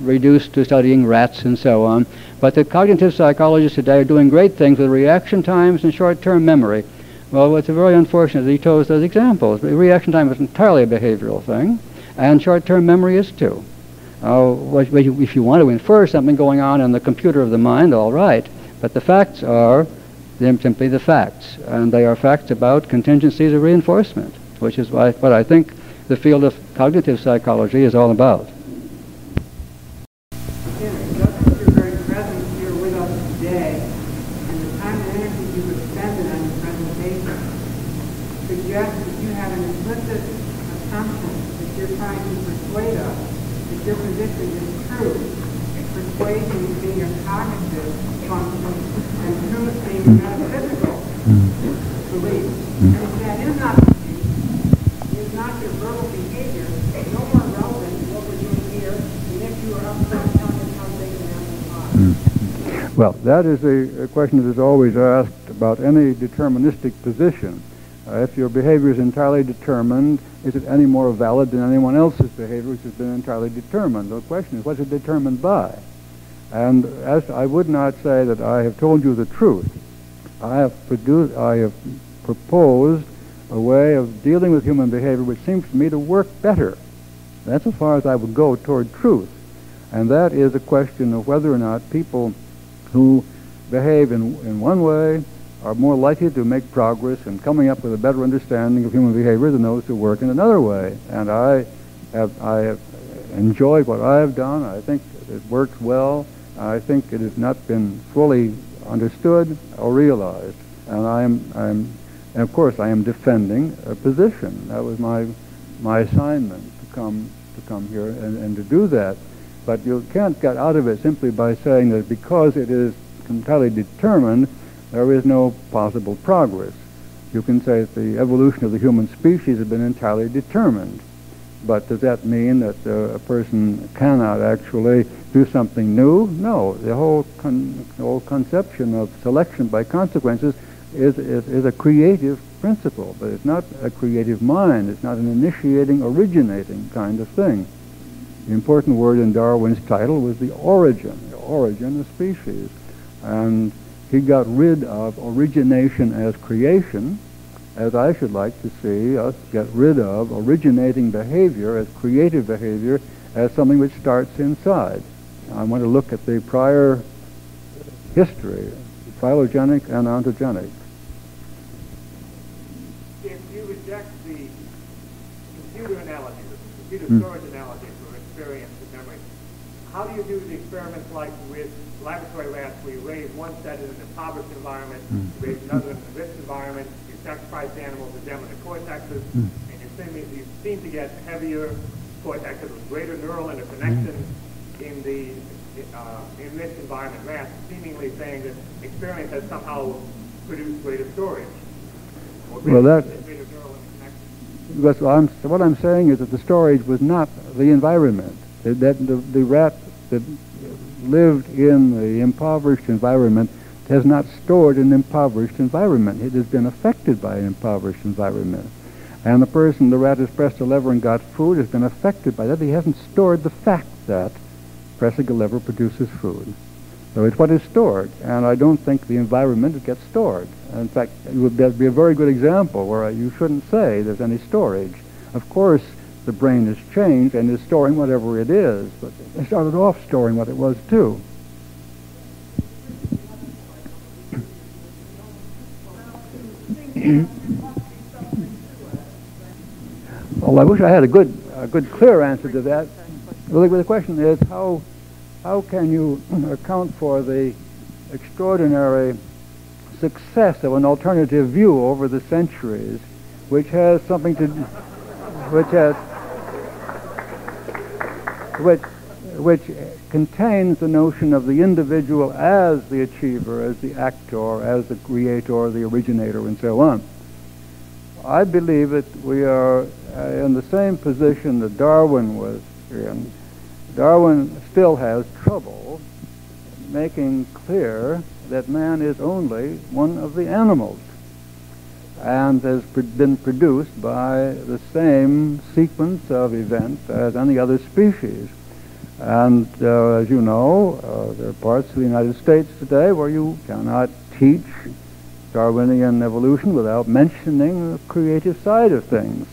reduced to studying rats and so on, but the cognitive psychologists today are doing great things with reaction times and short-term memory. Well, it's very unfortunate that he chose those examples. Reaction time is entirely a behavioral thing, and short-term memory is too. If you want to infer something going on in the computer of the mind, all right, but the facts are simply the facts, and they are facts about contingencies of reinforcement, which is what I think the field of cognitive psychology is all about. Well, that is a question that is always asked about any deterministic position. If your behavior is entirely determined, is it any more valid than anyone else's behavior which has been entirely determined? The question is, what's it determined by? And as I would not say that I have told you the truth. I have proposed a way of dealing with human behavior which seems to me to work better. That's as far as I would go toward truth. And that is a question of whether or not people who behave in one way are more likely to make progress in coming up with a better understanding of human behavior than those who work in another way. And I have enjoyed what I have done. I think it works well. I think it has not been fully understood or realized. And I am, of course, defending a position. That was my assignment to come here and to do that. But you can't get out of it simply by saying that because it is entirely determined, there is no possible progress. You can say that the evolution of the human species has been entirely determined. But does that mean that a person cannot actually do something new? No. The whole conception of selection by consequences is a creative principle, but it's not a creative mind. It's not an initiating, originating kind of thing. The important word in Darwin's title was the origin of species. And he got rid of origination as creation, as I should like to see us get rid of originating behavior as creative behavior as something which starts inside. I want to look at the prior history, phylogenic and ontogenic. If you reject the computer analogy, the computer storage analogy, how do you do the experiments like with laboratory labs where you raise one set in an impoverished environment, you raise another in a rich environment, you sacrifice animals to damage the cortexes, and you seem to get heavier cortexes with greater neural interconnection in the enriched environment mass, seemingly saying that experience has somehow produced greater storage. What I'm saying is that the storage was not the environment. The rat that lived in the impoverished environment has not stored an impoverished environment. It has been affected by an impoverished environment. And the rat has pressed a lever and got food, has been affected by that. He hasn't stored the fact that pressing a lever produces food. So it's what is stored. And I don't think the environment gets stored. In fact, it would be a very good example where you shouldn't say there's any storage. Of course, the brain has changed and is storing whatever it is, but they started off storing what it was too. Well, I wish I had a good, clear answer to that. Well, the question is, how can you account for the extraordinary success of an alternative view over the centuries, which has something to, which contains the notion of the individual as the achiever, as the actor, as the creator, the originator, and so on. I believe that we are in the same position that Darwin was in. Darwin still has trouble making clear that man is only one of the animals and has been produced by the same sequence of events as any other species. And as you know, there are parts of the United States today where you cannot teach Darwinian evolution without mentioning the creative side of things.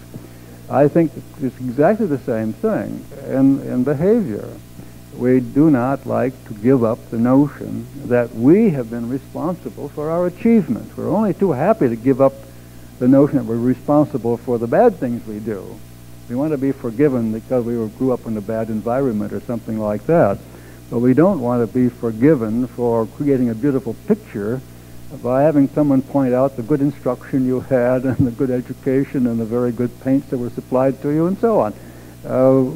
I think it's exactly the same thing in behavior. We do not like to give up the notion that we have been responsible for our achievements. We're only too happy to give up the notion that we're responsible for the bad things we do. We want to be forgiven because we grew up in a bad environment or something like that. But we don't want to be forgiven for creating a beautiful picture by having someone point out the good instruction you had and the good education and the very good paints that were supplied to you and so on.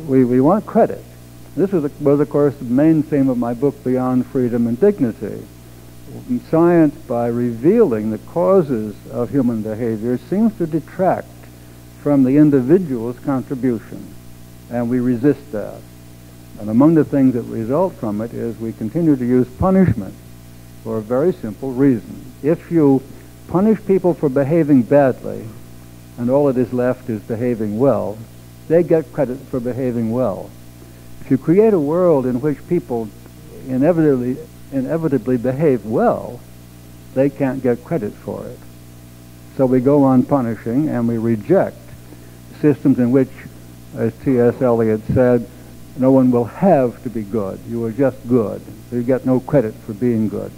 We want credit. This was, of course, the main theme of my book, Beyond Freedom and Dignity. Science, by revealing the causes of human behavior, seems to detract from the individual's contribution, and we resist that. And among the things that result from it is we continue to use punishment for a very simple reason. If you punish people for behaving badly, and all that is left is behaving well, they get credit for behaving well. If you create a world in which people inevitably behave well, they can't get credit for it. So we go on punishing, and we reject systems in which, as T.S. Eliot said, no one will have to be good. You are just good. So you get no credit for being good.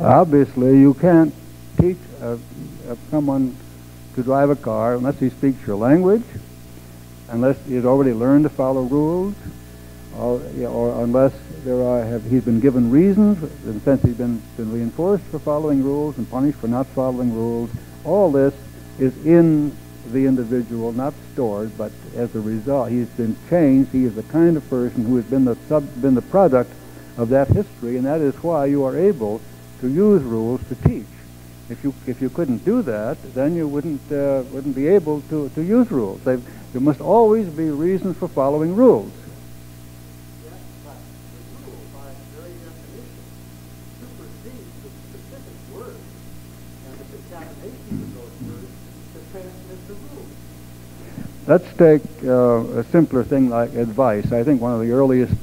Obviously, you can't teach someone to drive a car unless he speaks your language, unless he has already learned to follow rules, or unless he's been given reasons, in the sense he's been reinforced for following rules and punished for not following rules. All this is in the individual, not stored, but as a result, he's been changed. He is the kind of person who has been the product of that history, and that is why you are able to use rules to teach. If you couldn't do that, then you wouldn't be able to use rules. There must always be reasons for following rules. Yes, but the rule, by its very definition, supersedes the specific words, and the contamination of those words to transmit the rules. Let's take a simpler thing like advice. I think one of the earliest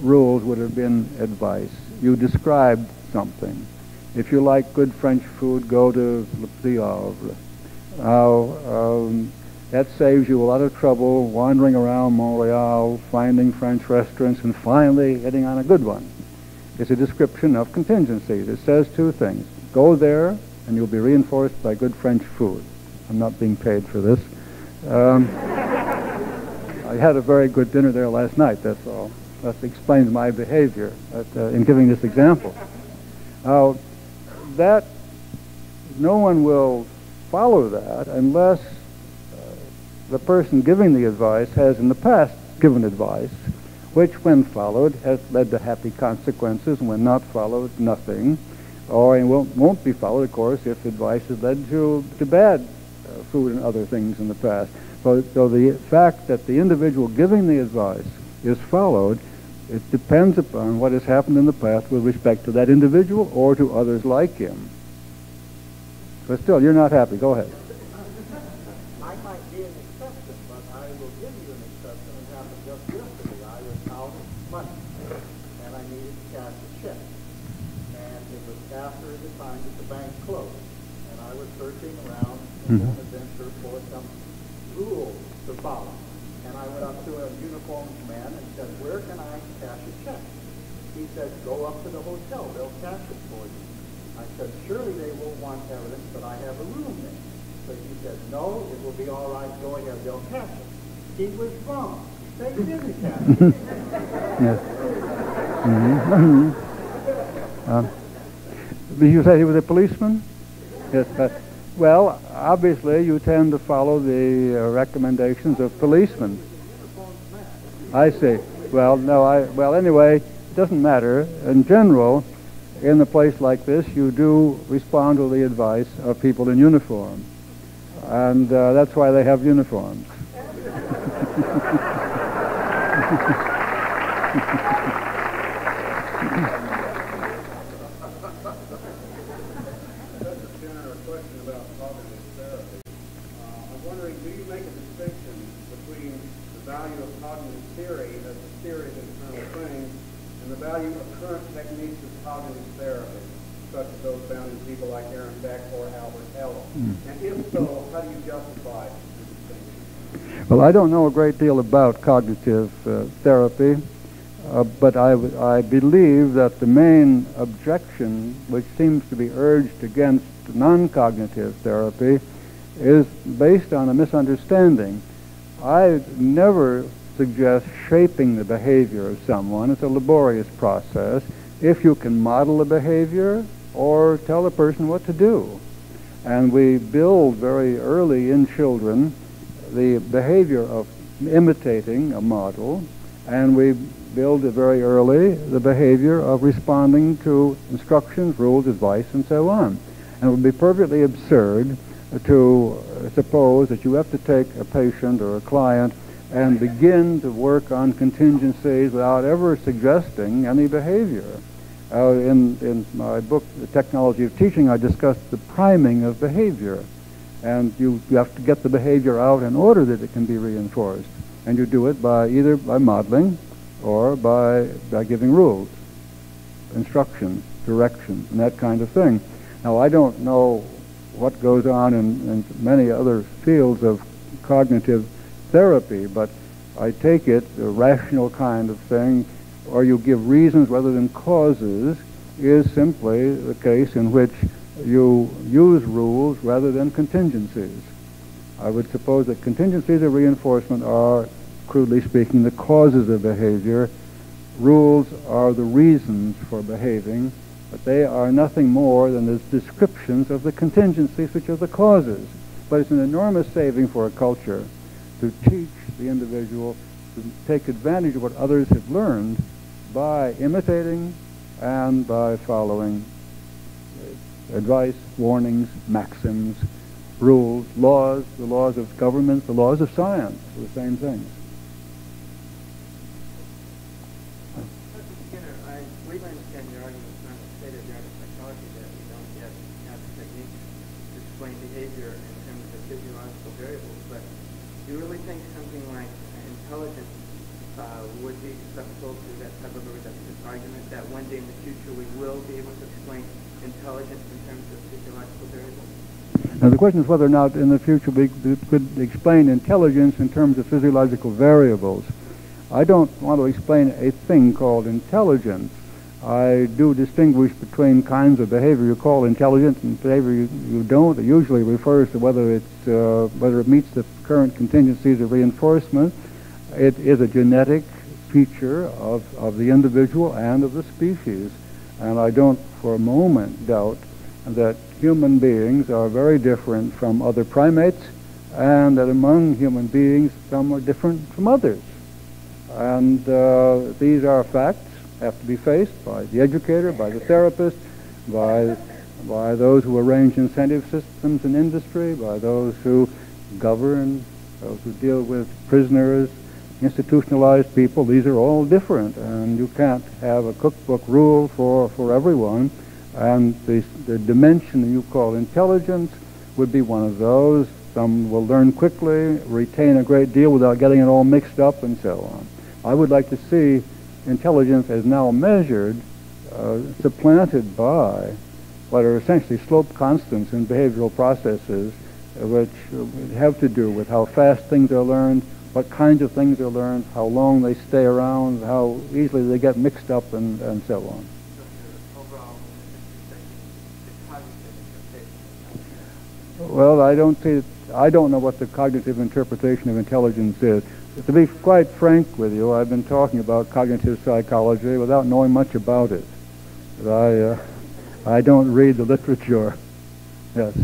rules would have been advice. You described something. If you like good French food, go to Le Piavre. Now, that saves you a lot of trouble wandering around Montreal, finding French restaurants, and finally hitting on a good one. It's a description of contingencies. It says two things. Go there, and you'll be reinforced by good French food. I'm not being paid for this. I had a very good dinner there last night, that's all. That explains my behavior in giving this example. That no one will follow that unless the person giving the advice has in the past given advice, which when followed has led to happy consequences, and when not followed, nothing. Or it won't be followed, of course, if advice has led to bad food and other things in the past. So the fact that the individual giving the advice is followed, it depends upon what has happened in the past with respect to that individual or to others like him. But still, you're not happy. Go ahead. I might be an exception, but I will give you an exception. It happened just yesterday. I was out of money, and I needed to cash a check. And it was after the time that the bank closed. And I was searching around in an adventure for some rules to follow. And I went up to a uniformed man and said, where can I cash a check? He said, go up to the hotel. They'll cash it for you. I said, surely they will want evidence that I have a room there. But he said, no, it will be all right. Go ahead. They'll cash it. He was wrong. They didn't cash it. Yes. You said he was a policeman? Yes. Well, obviously, you tend to follow the recommendations of policemen. I see. Well, no, well, anyway, it doesn't matter. In general, in a place like this, you do respond to the advice of people in uniform. And that's why they have uniforms. Well, I don't know a great deal about cognitive therapy, but I believe that the main objection which seems to be urged against non-cognitive therapy is based on a misunderstanding. I never suggest shaping the behavior of someone. It's a laborious process. If you can model the behavior or tell the person what to do. And we build very early in children the behavior of imitating a model, and we build very early the behavior of responding to instructions, rules, advice, and so on. And it would be perfectly absurd to suppose that you have to take a patient or a client and begin to work on contingencies without ever suggesting any behavior. In my book, The Technology of Teaching, I discussed the priming of behavior. And you have to get the behavior out in order that it can be reinforced. And you do it by either by modeling or by giving rules, instructions, directions, and that kind of thing. Now, I don't know what goes on in many other fields of cognitive therapy, but I take it the rational kind of thing, or you give reasons rather than causes, is simply the case in which you use rules rather than contingencies. I would suppose that contingencies of reinforcement are, crudely speaking, the causes of behavior. Rules are the reasons for behaving, but they are nothing more than the descriptions of the contingencies, which are the causes. But it's an enormous saving for a culture to teach the individual to take advantage of what others have learned by imitating and by following advice, warnings, maxims, rules, laws, the laws of government, the laws of science, the same things. Dr. Skinner, I believe I understand your argument from the state of the art of psychology that we don't yet have techniques to explain behavior in terms of physiological variables, but do you really think something like intelligence would be susceptible to that type of a reductionist argument that one day in the future we will be able to explain intelligence in terms of physiological variables? Now the question is whether or not in the future we could explain intelligence in terms of physiological variables. I don't want to explain a thing called intelligence. I do distinguish between kinds of behavior you call intelligent and behavior you don't. It usually refers to whether it's whether it meets the current contingencies of reinforcement. It is a genetic feature of the individual and of the species. And I don't for a moment doubt that human beings are very different from other primates, and that among human beings some are different from others. And these are facts have to be faced by the educator, by the therapist, by those who arrange incentive systems in industry, by those who govern, those who deal with prisoners, institutionalized people, these are all different, and you can't have a cookbook rule for everyone. And the dimension you call intelligence would be one of those. Some will learn quickly, retain a great deal without getting it all mixed up, and so on. I would like to see intelligence as now measured, supplanted by what are essentially slope constants in behavioral processes, which have to do with how fast things are learned, what kinds of things are learned, how long they stay around, how easily they get mixed up, and so on. Well, I don't know what the cognitive interpretation of intelligence is. To be quite frank with you, I've been talking about cognitive psychology without knowing much about it. But I don't read the literature. Yes.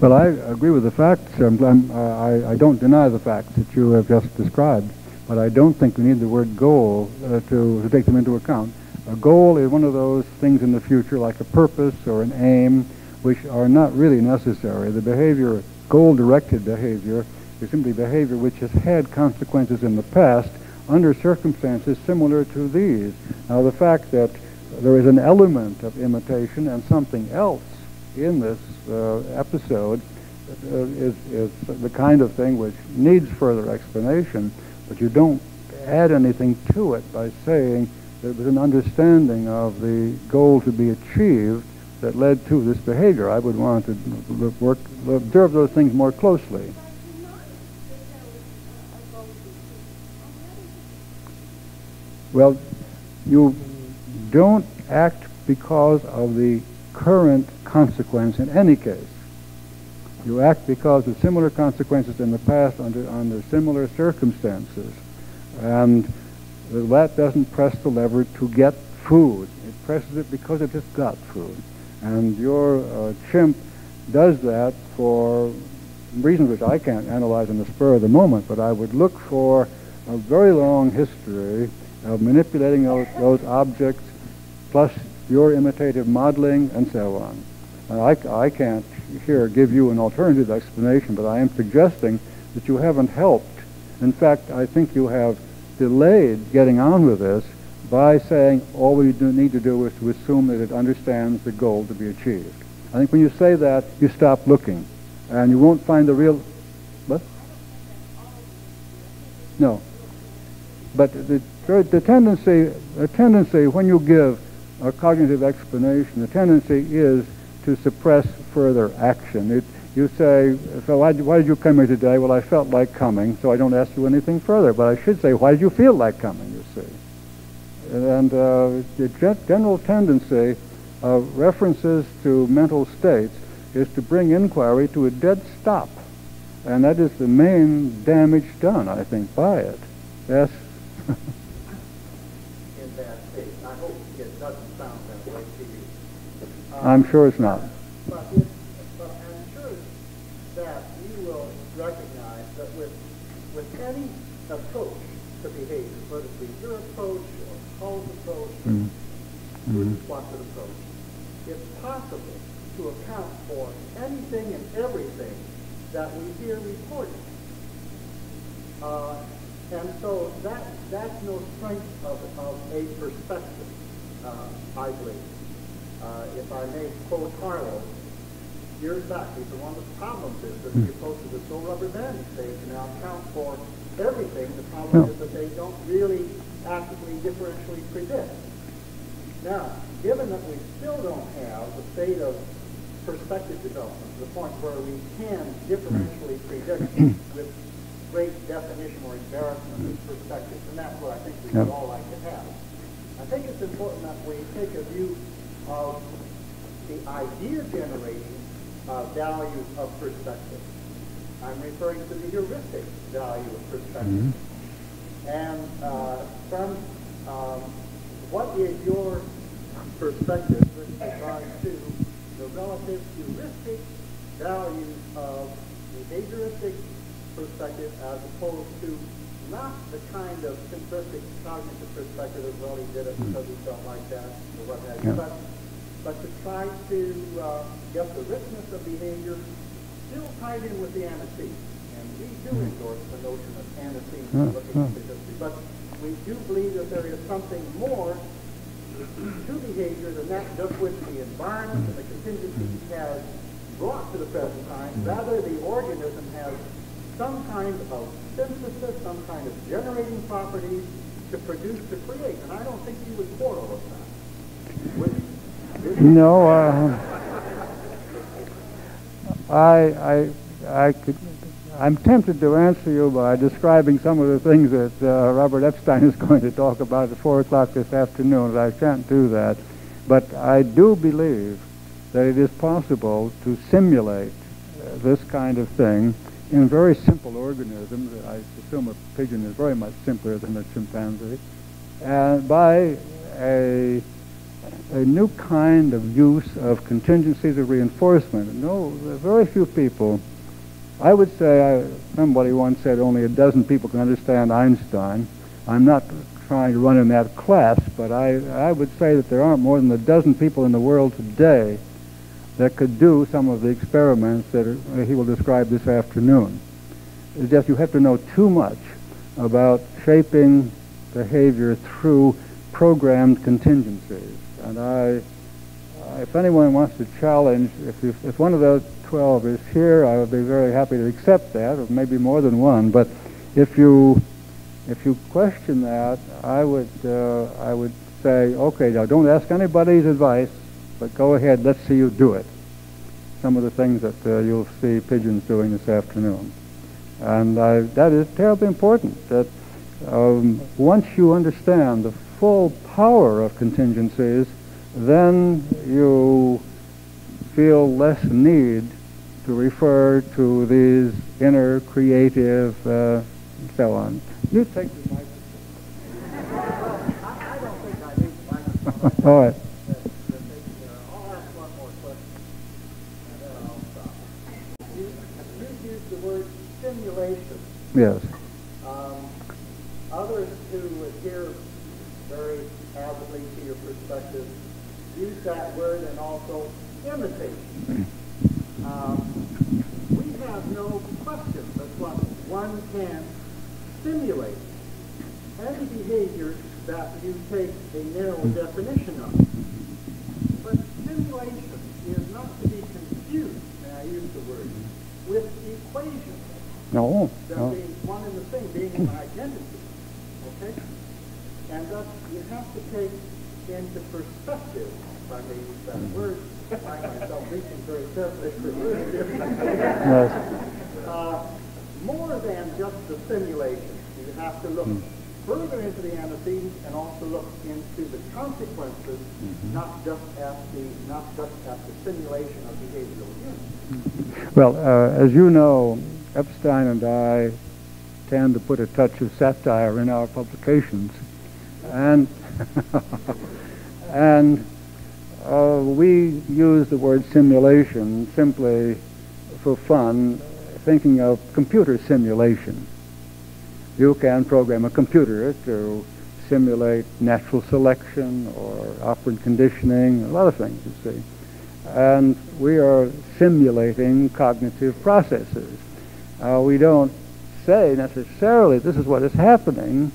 Well, I agree with the facts. I don't deny the facts that you have just described, but I don't think we need the word goal to take them into account. A goal is one of those things in the future, like a purpose or an aim, which are not really necessary. The behavior, goal-directed behavior, is simply behavior which has had consequences in the past under circumstances similar to these. Now, the fact that there is an element of imitation and something else in this episode is the kind of thing which needs further explanation, but you don't add anything to it by saying there was an understanding of the goal to be achieved that led to this behavior. I would want to observe those things more closely. Well, you don't act because of the current consequence in any case. You act because of similar consequences in the past under similar circumstances. And the rat doesn't press the lever to get food. It presses it because it just got food. And your chimp does that for reasons which I can't analyze on the spur of the moment, but I would look for a very long history of manipulating those objects, plus your imitative modeling, and so on. I can't here give you an alternative explanation, but I am suggesting that you haven't helped. In fact, I think you have delayed getting on with this by saying all we need to do is to assume that it understands the goal to be achieved. I think when you say that, you stop looking, and you won't find the real... What? No. But the tendency when you give a cognitive explanation, the tendency is to suppress further action. You say, so why did you come here today? Well, I felt like coming, so I don't ask you anything further. But I should say, why did you feel like coming, you see? And the general tendency of references to mental states is to bring inquiry to a dead stop. And that is the main damage done, I think, by it. Yes? I'm sure it's not. But I'm sure that you will recognize that with any approach to behavior, whether it be your approach or Paul's approach, Watson's approach. It's possible to account for anything and everything that we hear reported. And so that's no strength of a perspective, I believe. If I may quote Harlow, years back, he's one of the problems is that the approach to the so rubber-banded stage can now account for everything. The problem is that they don't really actively differentially predict. Now, given that we still don't have the state of perspective development to the point where we can differentially predict with great definition or embarrassment of perspective, and that's what I think we would all like to have. I think it's important that we take a view of the idea-generating value of perspective. I'm referring to the heuristic value of perspective. And from what is your perspective with regard to the relative heuristic values of behavioristic perspective as opposed to not the kind of simplistic cognitive perspective that Raleigh did it because he felt like that or what have you, but to try to get the richness of behavior still tied in with the antecedent. And we do endorse the notion of antecedent looking at the history, but we do believe that there is something more to behavior than that just which the environment and the contingencies has brought to the present time. Rather, the organism has some kind of synthesis, some kind of generating properties to produce, to create. And I don't think you would quarrel with that. Would you? No, I'm tempted to answer you by describing some of the things that Robert Epstein is going to talk about at 4 o'clock this afternoon, and I can't do that. But I do believe that it is possible to simulate this kind of thing in very simple organisms. I assume a pigeon is very much simpler than a chimpanzee, and by a new kind of use of contingencies of reinforcement. No, very few people, I would say, somebody once said only a dozen people can understand Einstein. I'm not trying to run in that class, but I would say that there aren't more than a dozen people in the world today that could do some of the experiments that he will describe this afternoon. It's just you have to know too much about shaping behavior through programmed contingencies. And if anyone wants to challenge, if one of those 12 is here, I would be very happy to accept that, or maybe more than one. But if you question that, I would say, okay, now don't ask anybody's advice, but go ahead, let's see you do it. Some of the things that you'll see pigeons doing this afternoon. And that is terribly important, that once you understand the full power of contingencies, then you feel less need to refer to these inner, creative, and so on. You take the microphone. Well, I don't think I need the microphone. All right. Yes. Others who adhere very avidly to your perspective use that word and also imitation. We have no question that one can stimulate any behavior that you take a narrow definition of. But stimulation is not to be confused, and I use the word, with equations. No. They're being one and the same, being an identity. Okay? And thus, you have to take into perspective, if I may use that word, I find myself reaching very carefully for more than just the simulation. You have to look further into the antecedents and also look into the consequences, not just at the simulation of behavioral units. Well, as you know, Epstein and I tend to put a touch of satire in our publications, and we use the word simulation simply for fun, thinking of computer simulation. You can program a computer to simulate natural selection or operant conditioning, a lot of things, you see. And we are simulating cognitive processes. We don't say necessarily this is what is happening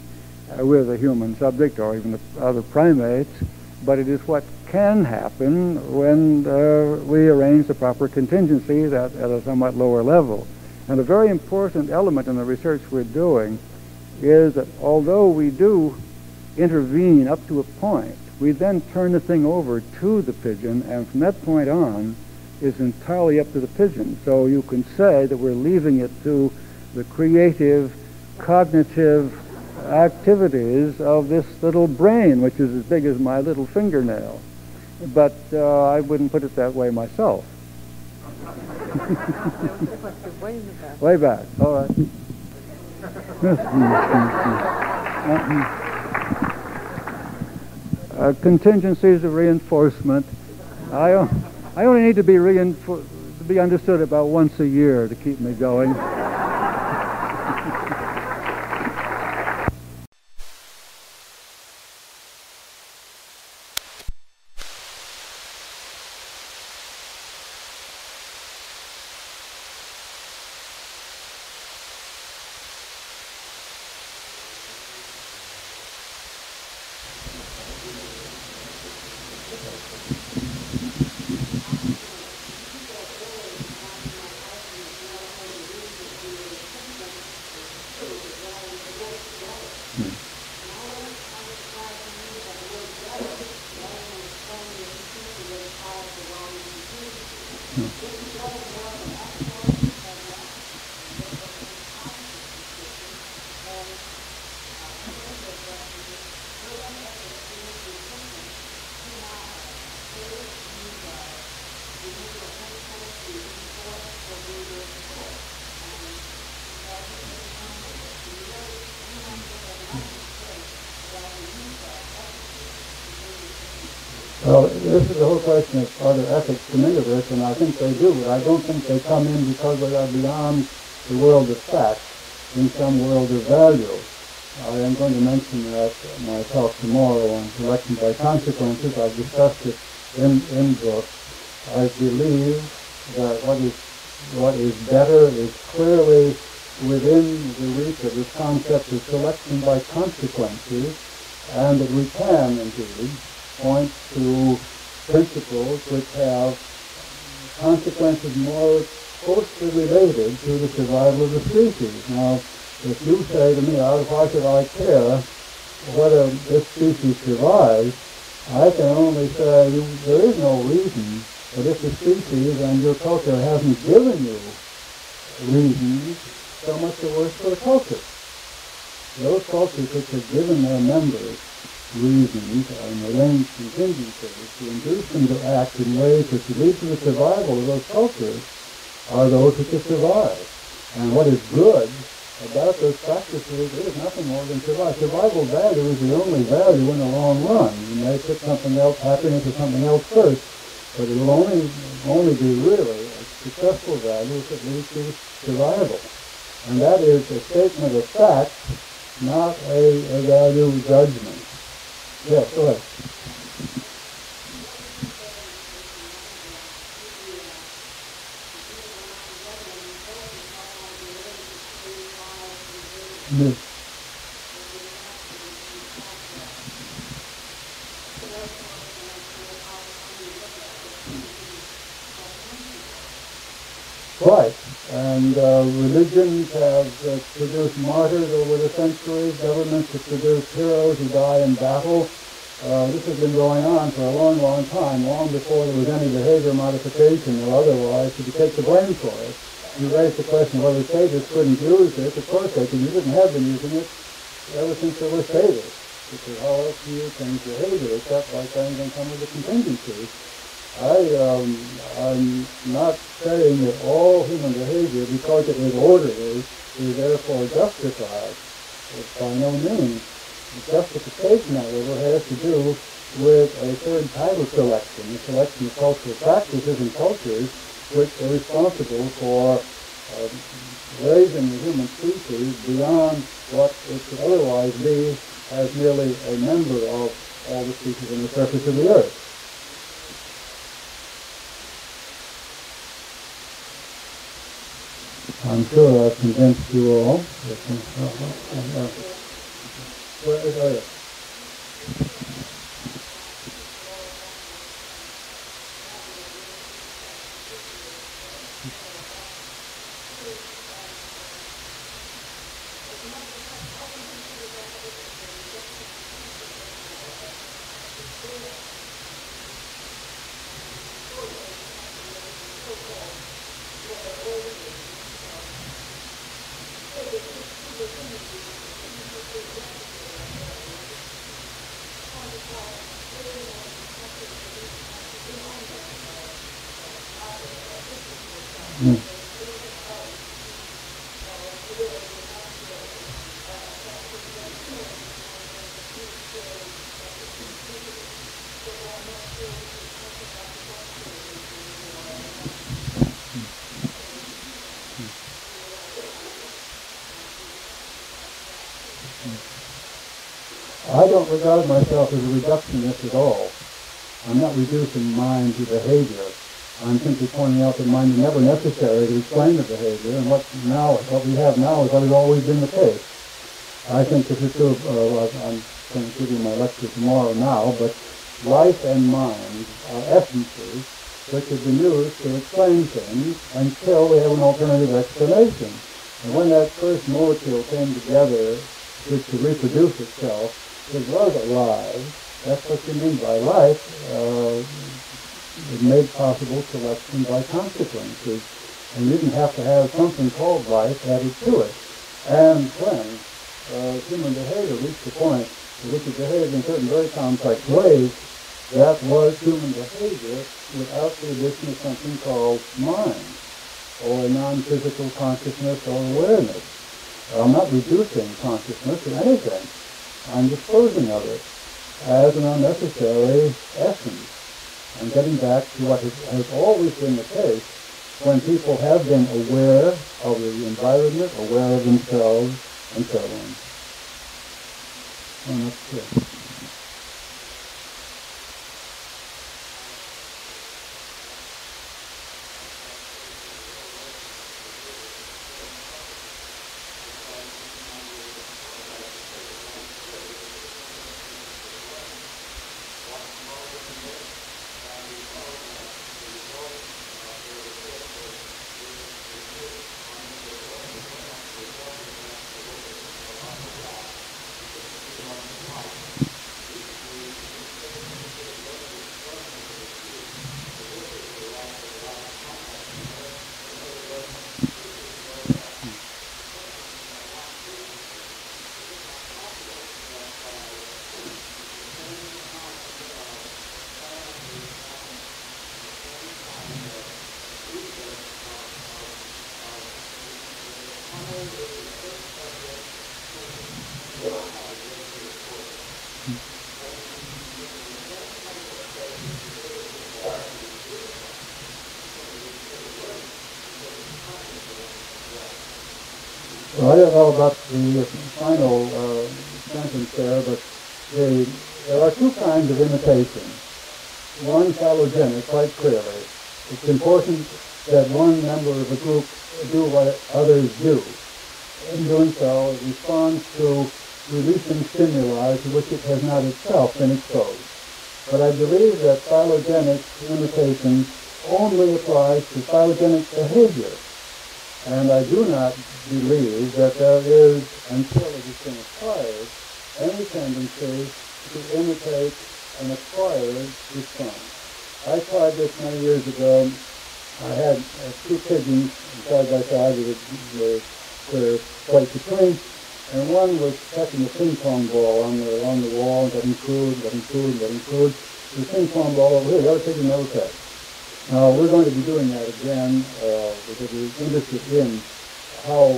with a human subject or even other primates, but it is what can happen when we arrange the proper contingency that at a somewhat lower level. And a very important element in the research we're doing is that although we do intervene up to a point, we then turn the thing over to the pigeon, and from that point on is entirely up to the pigeon. So you can say that we're leaving it to the creative, cognitive activities of this little brain, which is as big as my little fingernail. But I wouldn't put it that way myself. Way back, all right. Contingencies of reinforcement. I only need to be understood about once a year to keep me going. Well, this is the whole question of other ethics come into this, and I think they do, but I don't think they come in because they are beyond the world of fact, in some world of value. I am going to mention that in my talk tomorrow on selection by consequences. I've discussed it in books. I believe that what is better is clearly within the reach of this concept of selection by consequences, and that we can, indeed, point to principles which have consequences more closely related to the survival of the species. Now, if you say to me, why should I care whether this species survives, I can only say there is no reason, but if the species and your culture hasn't given you reasons, so much the worse for a culture. Those cultures which have given their members reasons and arranged contingencies to induce them to act in ways which lead to the survival of those cultures are those which have survived. And what is good about those practices is nothing more than survival. Survival value is the only value in the long run. You may put something else, happiness or something else first, but it will only be really a successful value if it leads to survival. And that is a statement of fact, not a value judgment. Yeah, go ahead. Mm-hmm. Right, and religions have produced martyrs over the centuries, governments have produced heroes who die in battle. This has been going on for a long, long time, long before there was any behavior modification or otherwise to take the blame for it. You raise the question whether statists couldn't use this. Of course they could. You didn't have been using it ever since there were statists. Because how else do you change behavior except by saying they come with the contingencies? I'm not saying that all human behavior, because it was orderly, is therefore justified. It's by no means. The justification, however, has to do with a certain type of selection, the selection of cultural practices and cultures which are responsible for raising the human species beyond what it could otherwise be as merely a member of all the species on the surface of the earth. I'm sure I've convinced you all. Where are you? I don't regard myself as a reductionist at all. I'm not reducing mind to behavior. I'm simply pointing out that mind is never necessary to explain the behavior, and what we have now is what has always been the case. I think this is true of, I'm going to give you my lecture tomorrow now, but life and mind are essences which have been used to explain things until they have an alternative explanation. And when that first molecule came together just to reproduce itself, it was alive. That's what you mean by life. It made possible selection by consequences. And you didn't have to have something called life added to it. And when human behavior reached the point that it could behave in certain very complex ways, that was human behavior without the addition of something called mind, or non-physical consciousness or awareness. I'm not reducing consciousness to anything. I'm disposing of it as an unnecessary essence. I'm getting back to what has always been the case when people have been aware of the environment, aware of themselves, and so on. And that's it. So I don't know about the final sentence there, but there are two kinds of imitation. One phallogenic, quite clearly. It's important that one member of a group do what others do. In doing so, it responds to releasing stimuli to which it has not itself been exposed. But I believe that phallogenic imitation only applies to phallogenic behavior. And I do not believe that there is, until it has been acquired, any tendency to imitate an acquired response. I tried this many years ago. I had two pigeons side by side with their plate between, and one was catching a ping pong ball on the wall, getting food. The ping pong ball over here, the other pigeon never catch. Now, we're going to be doing that again because we're interested in how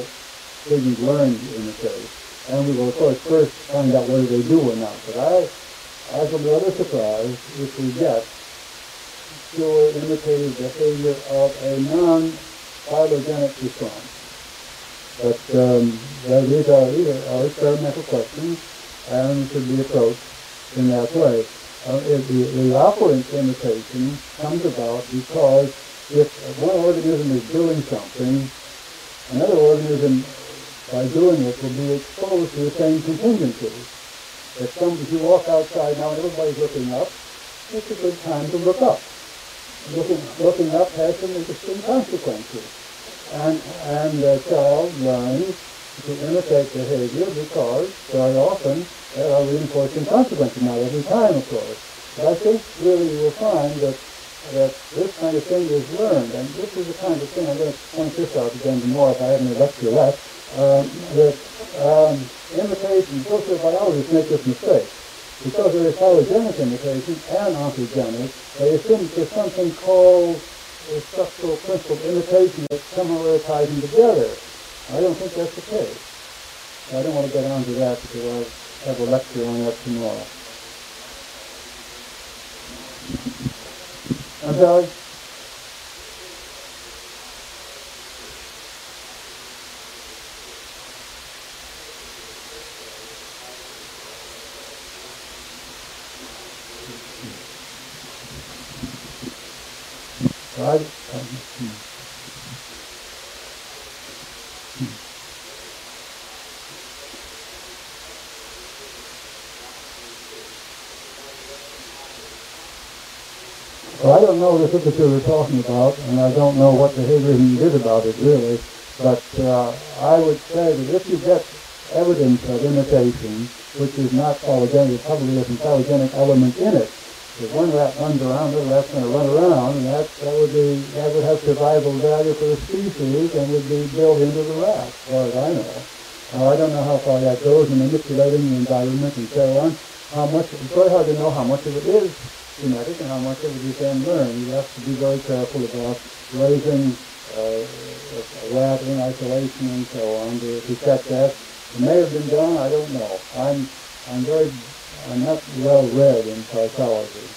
pigeons learn in the case. And we will, of course, first find out whether they do or not. But I shall be rather surprised if we get pure imitative behavior of a non biogenic response. But these are experimental questions and should be approached in that way. The operant imitation comes about because if one organism is doing something, another organism, by doing it, will be exposed to the same contingencies. If you walk outside now and everybody's looking up, it's a good time to look up. Looking up has some interesting consequences. And the child learns to imitate behavior because very often there are reinforcing consequences, not every time, of course. But I think really you will find that this kind of thing is learned, and this is the kind of thing, I'm going to point this out again tomorrow if I have any lecture left, imitation, social biologists make this mistake. Because there is polygenic imitation and ontogenic, they assume there's something called the structural principle of imitation that somehow ties them together. I don't think that's the case. I don't want to get on to that because I'll have a lecture on that tomorrow. I'm sorry? Right? Well, I don't know the literature we're talking about, and I don't know what behaviorism is about it really, but I would say that if you get evidence of imitation, which is not polygenic, probably has an polygenic element in it. If one rat runs around, the other rat's going to run around, and that would have survival value for the species and would be built into the rat, as far as I know. Now, I don't know how far that goes in manipulating the environment and so on. It's very hard to know how much of it is genetic and how much of it is then learned. You have to be very careful about raising a rat in isolation and so on to check that. It may have been done, I don't know. I'm not well read in psychology.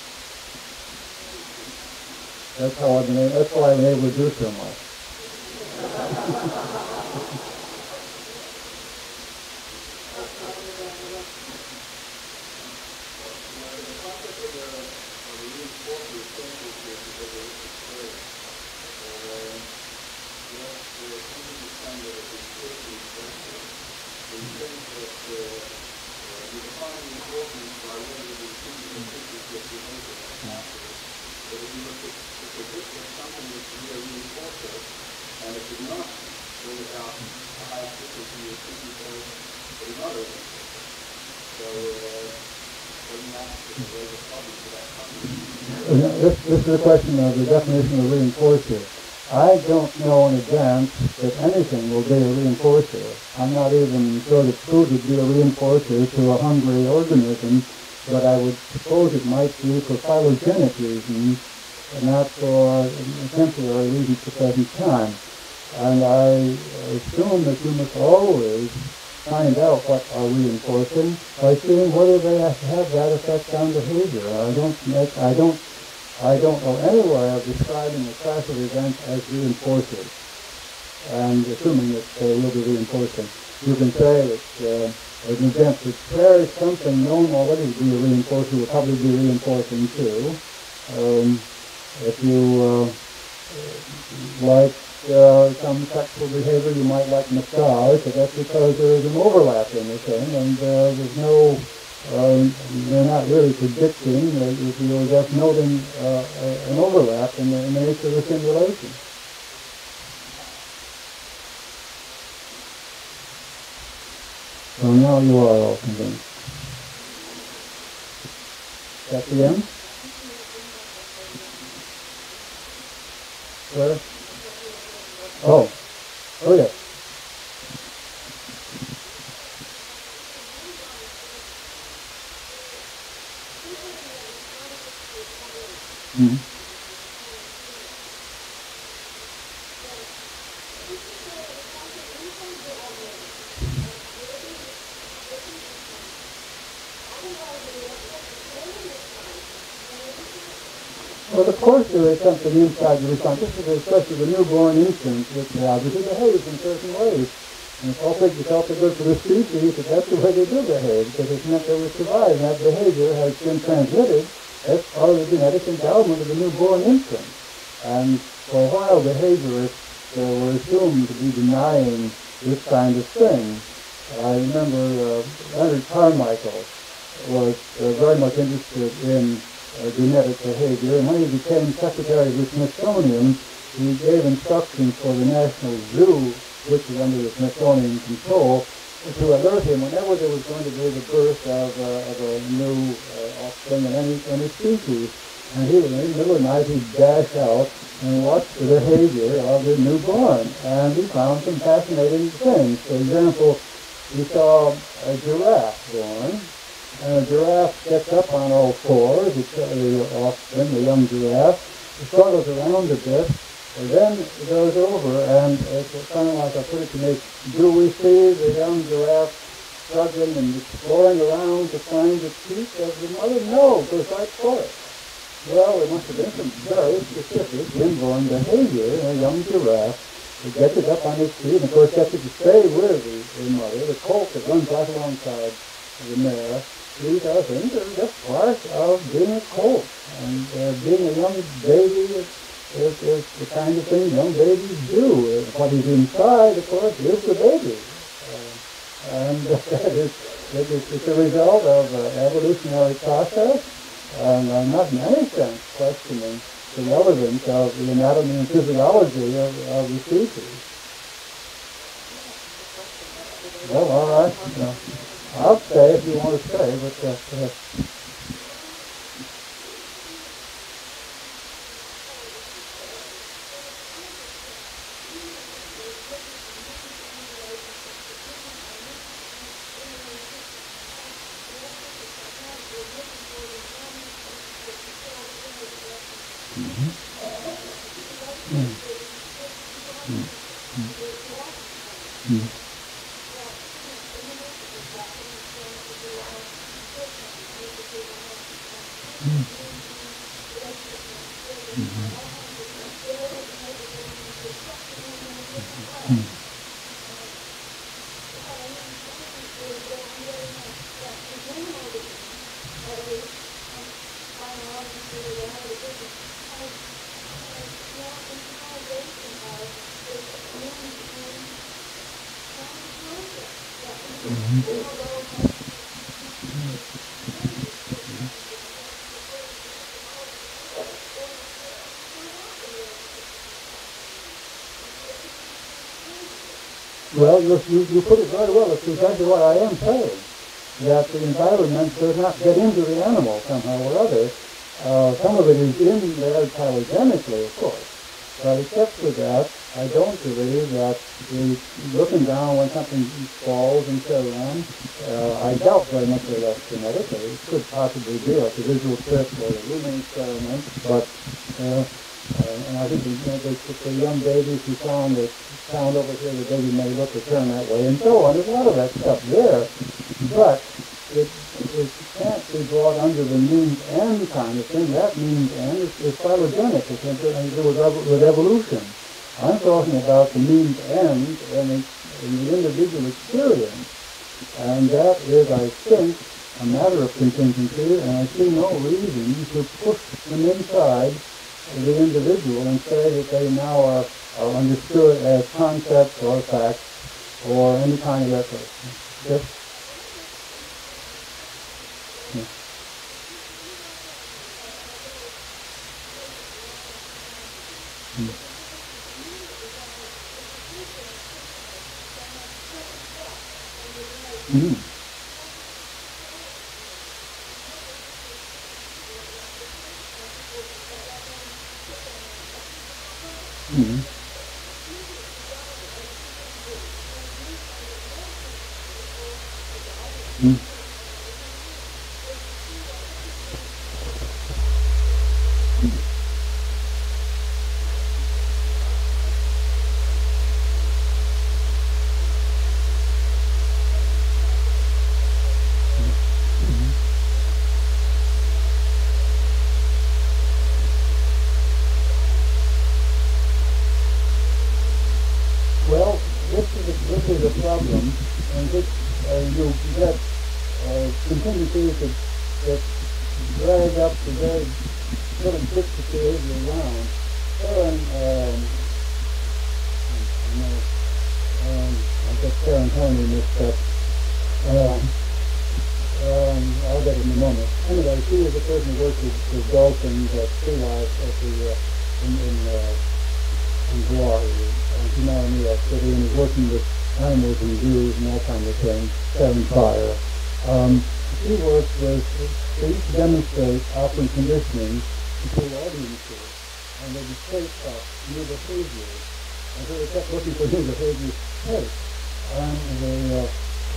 That's why I've been able to do so much. This is a question of the definition of a reinforcer. I don't know in advance that anything will be a reinforcer. I'm not even sure that food would be a reinforcer to a hungry organism, but I would suppose it might be for phylogenic reasons, and not for temporary reasons at the present time. And I assume that you must always find out what are reinforcing by seeing whether they have that effect on behavior. I don't know any way of describing a class of events as reinforcers, and assuming that they will be reinforcing. You can say that an event that carries something known already to be a reinforcer will probably be reinforcing too. If you like some sexual behavior, you might like massage, but that's because there is an overlap in the thing, and there's no, they're not really predicting, you're just noting an overlap in the nature of the simulation. So now you are all convinced. Is that the end? Where? Oh yeah. Mm-hmm. But of course there is something inside the subconscious, especially the newborn instinct, which obviously behaves in certain ways. And it's all the good for the species, but that's the way they do behave, because it's meant they would survive, and that behavior has been transmitted as part of the genetic endowment of the newborn instinct. And for a while, behaviorists were assumed to be denying this kind of thing. I remember Leonard Carmichael was very much interested in genetic behavior, and when he became Secretary of the Smithsonian, he gave instructions for the National Zoo, which is under the Smithsonian control, to alert him whenever there was going to be the birth of a new offspring in any species. And he would, in the middle of the night, he'd dash out and watch the behavior of the newborn. And he found some fascinating things. For example, he saw a giraffe born, and a giraffe gets up on all fours, the offspring, the young giraffe, struggles around a bit, and then it goes over, and it's kind of like I put it to me, do we see the young giraffe struggling and exploring around to find the teeth of the mother? No, it goes right for it. Well, there must have been some very specific inborn behavior in a young giraffe that gets it up on his feet, and of course gets it to stay with the mother, the colt that runs right alongside the mare. These are things that are just part of being a colt, and being a young baby is the kind of thing young babies do. What is inside, of course, is the baby, and that is it's a result of an evolutionary process. And I'm not in any sense questioning the relevance of the anatomy and physiology of the species. Well, all right. No. I'll stay if you want to stay, but well, you put it very well. It's exactly what I am saying, that the environment does not get into the animal somehow or other. Some of it is in there phylogenetically, of course. But except for that, I don't believe that the looking down when something falls and so on, I doubt very much that that's genetically. It could possibly be like a visual trick or a looming experiment, but and I think the young babies who found that sound over here, the baby may look or turn that way, and so on. There's a lot of that stuff there, but it can't be brought under the means end kind of thing. That means end is phylogenic. It has nothing to do with evolution. I'm talking about the means end in the individual experience, and that is, I think, a matter of contingency, and I see no reason to push them inside the individual and say that they now are understood as concepts or facts or any kind of effort. Yes? Yes. Yes. Mm. Mm. Mm. Mm. Mm. right up to very little bits of behavior around. Aaron, I guess Aaron Horney mixed up. I'll get it in a moment. Anyway, she was a person who worked with dolphins at sea life at the, in Hawaii, and she's now in New York City, and was working with animals and zoos and all kinds of things, setting fire. She worked with, they used to demonstrate operant conditioning to audiences, and they would take up new behaviors. And so they kept looking for new behaviors to take. And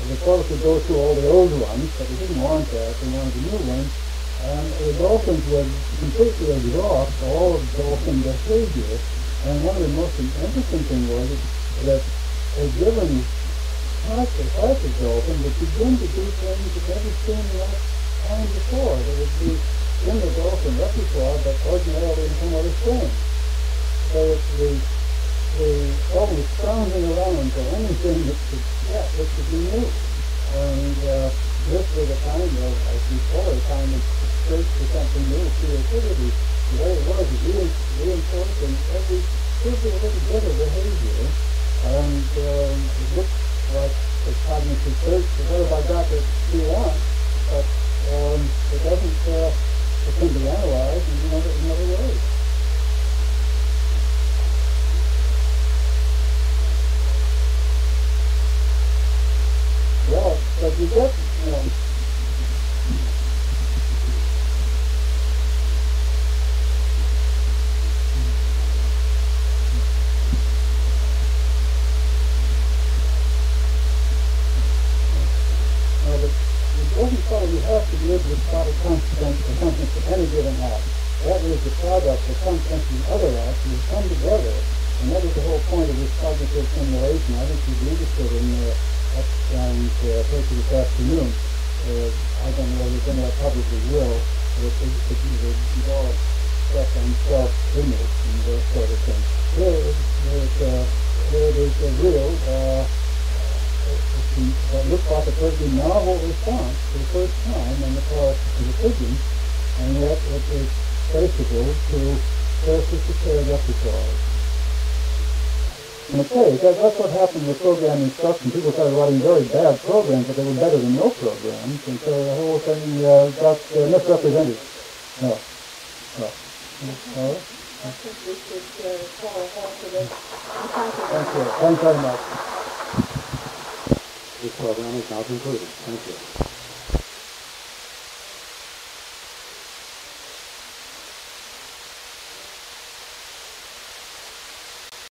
they thought to go through all the old ones, but they didn't want that, they wanted the new ones. And the dolphins would completely exhaust all of dolphin behavior. And one of the most interesting things was that a given type of dolphin would begin to do things that they'd never seen that time before. They would be in the dolphin repertoire, but ordinarily in some other thing. So it's the always sounding around for anything that could get, that could be new. And this was a kind of, as before, a kind of search for something new, creativity. The way it was reinforcing every little bit of behavior. And it looked like a cognitive search, whatever I got that you want, but it doesn't, it can be analyzed in another way. Well, but you get, you know, that's what happened with program instruction. People started writing very bad programs, but they were better than no programs, and so the whole thing got misrepresented. No. No. No. I think we should call it after this. Thank you. Thanks very much. This program is now concluded. Thank you.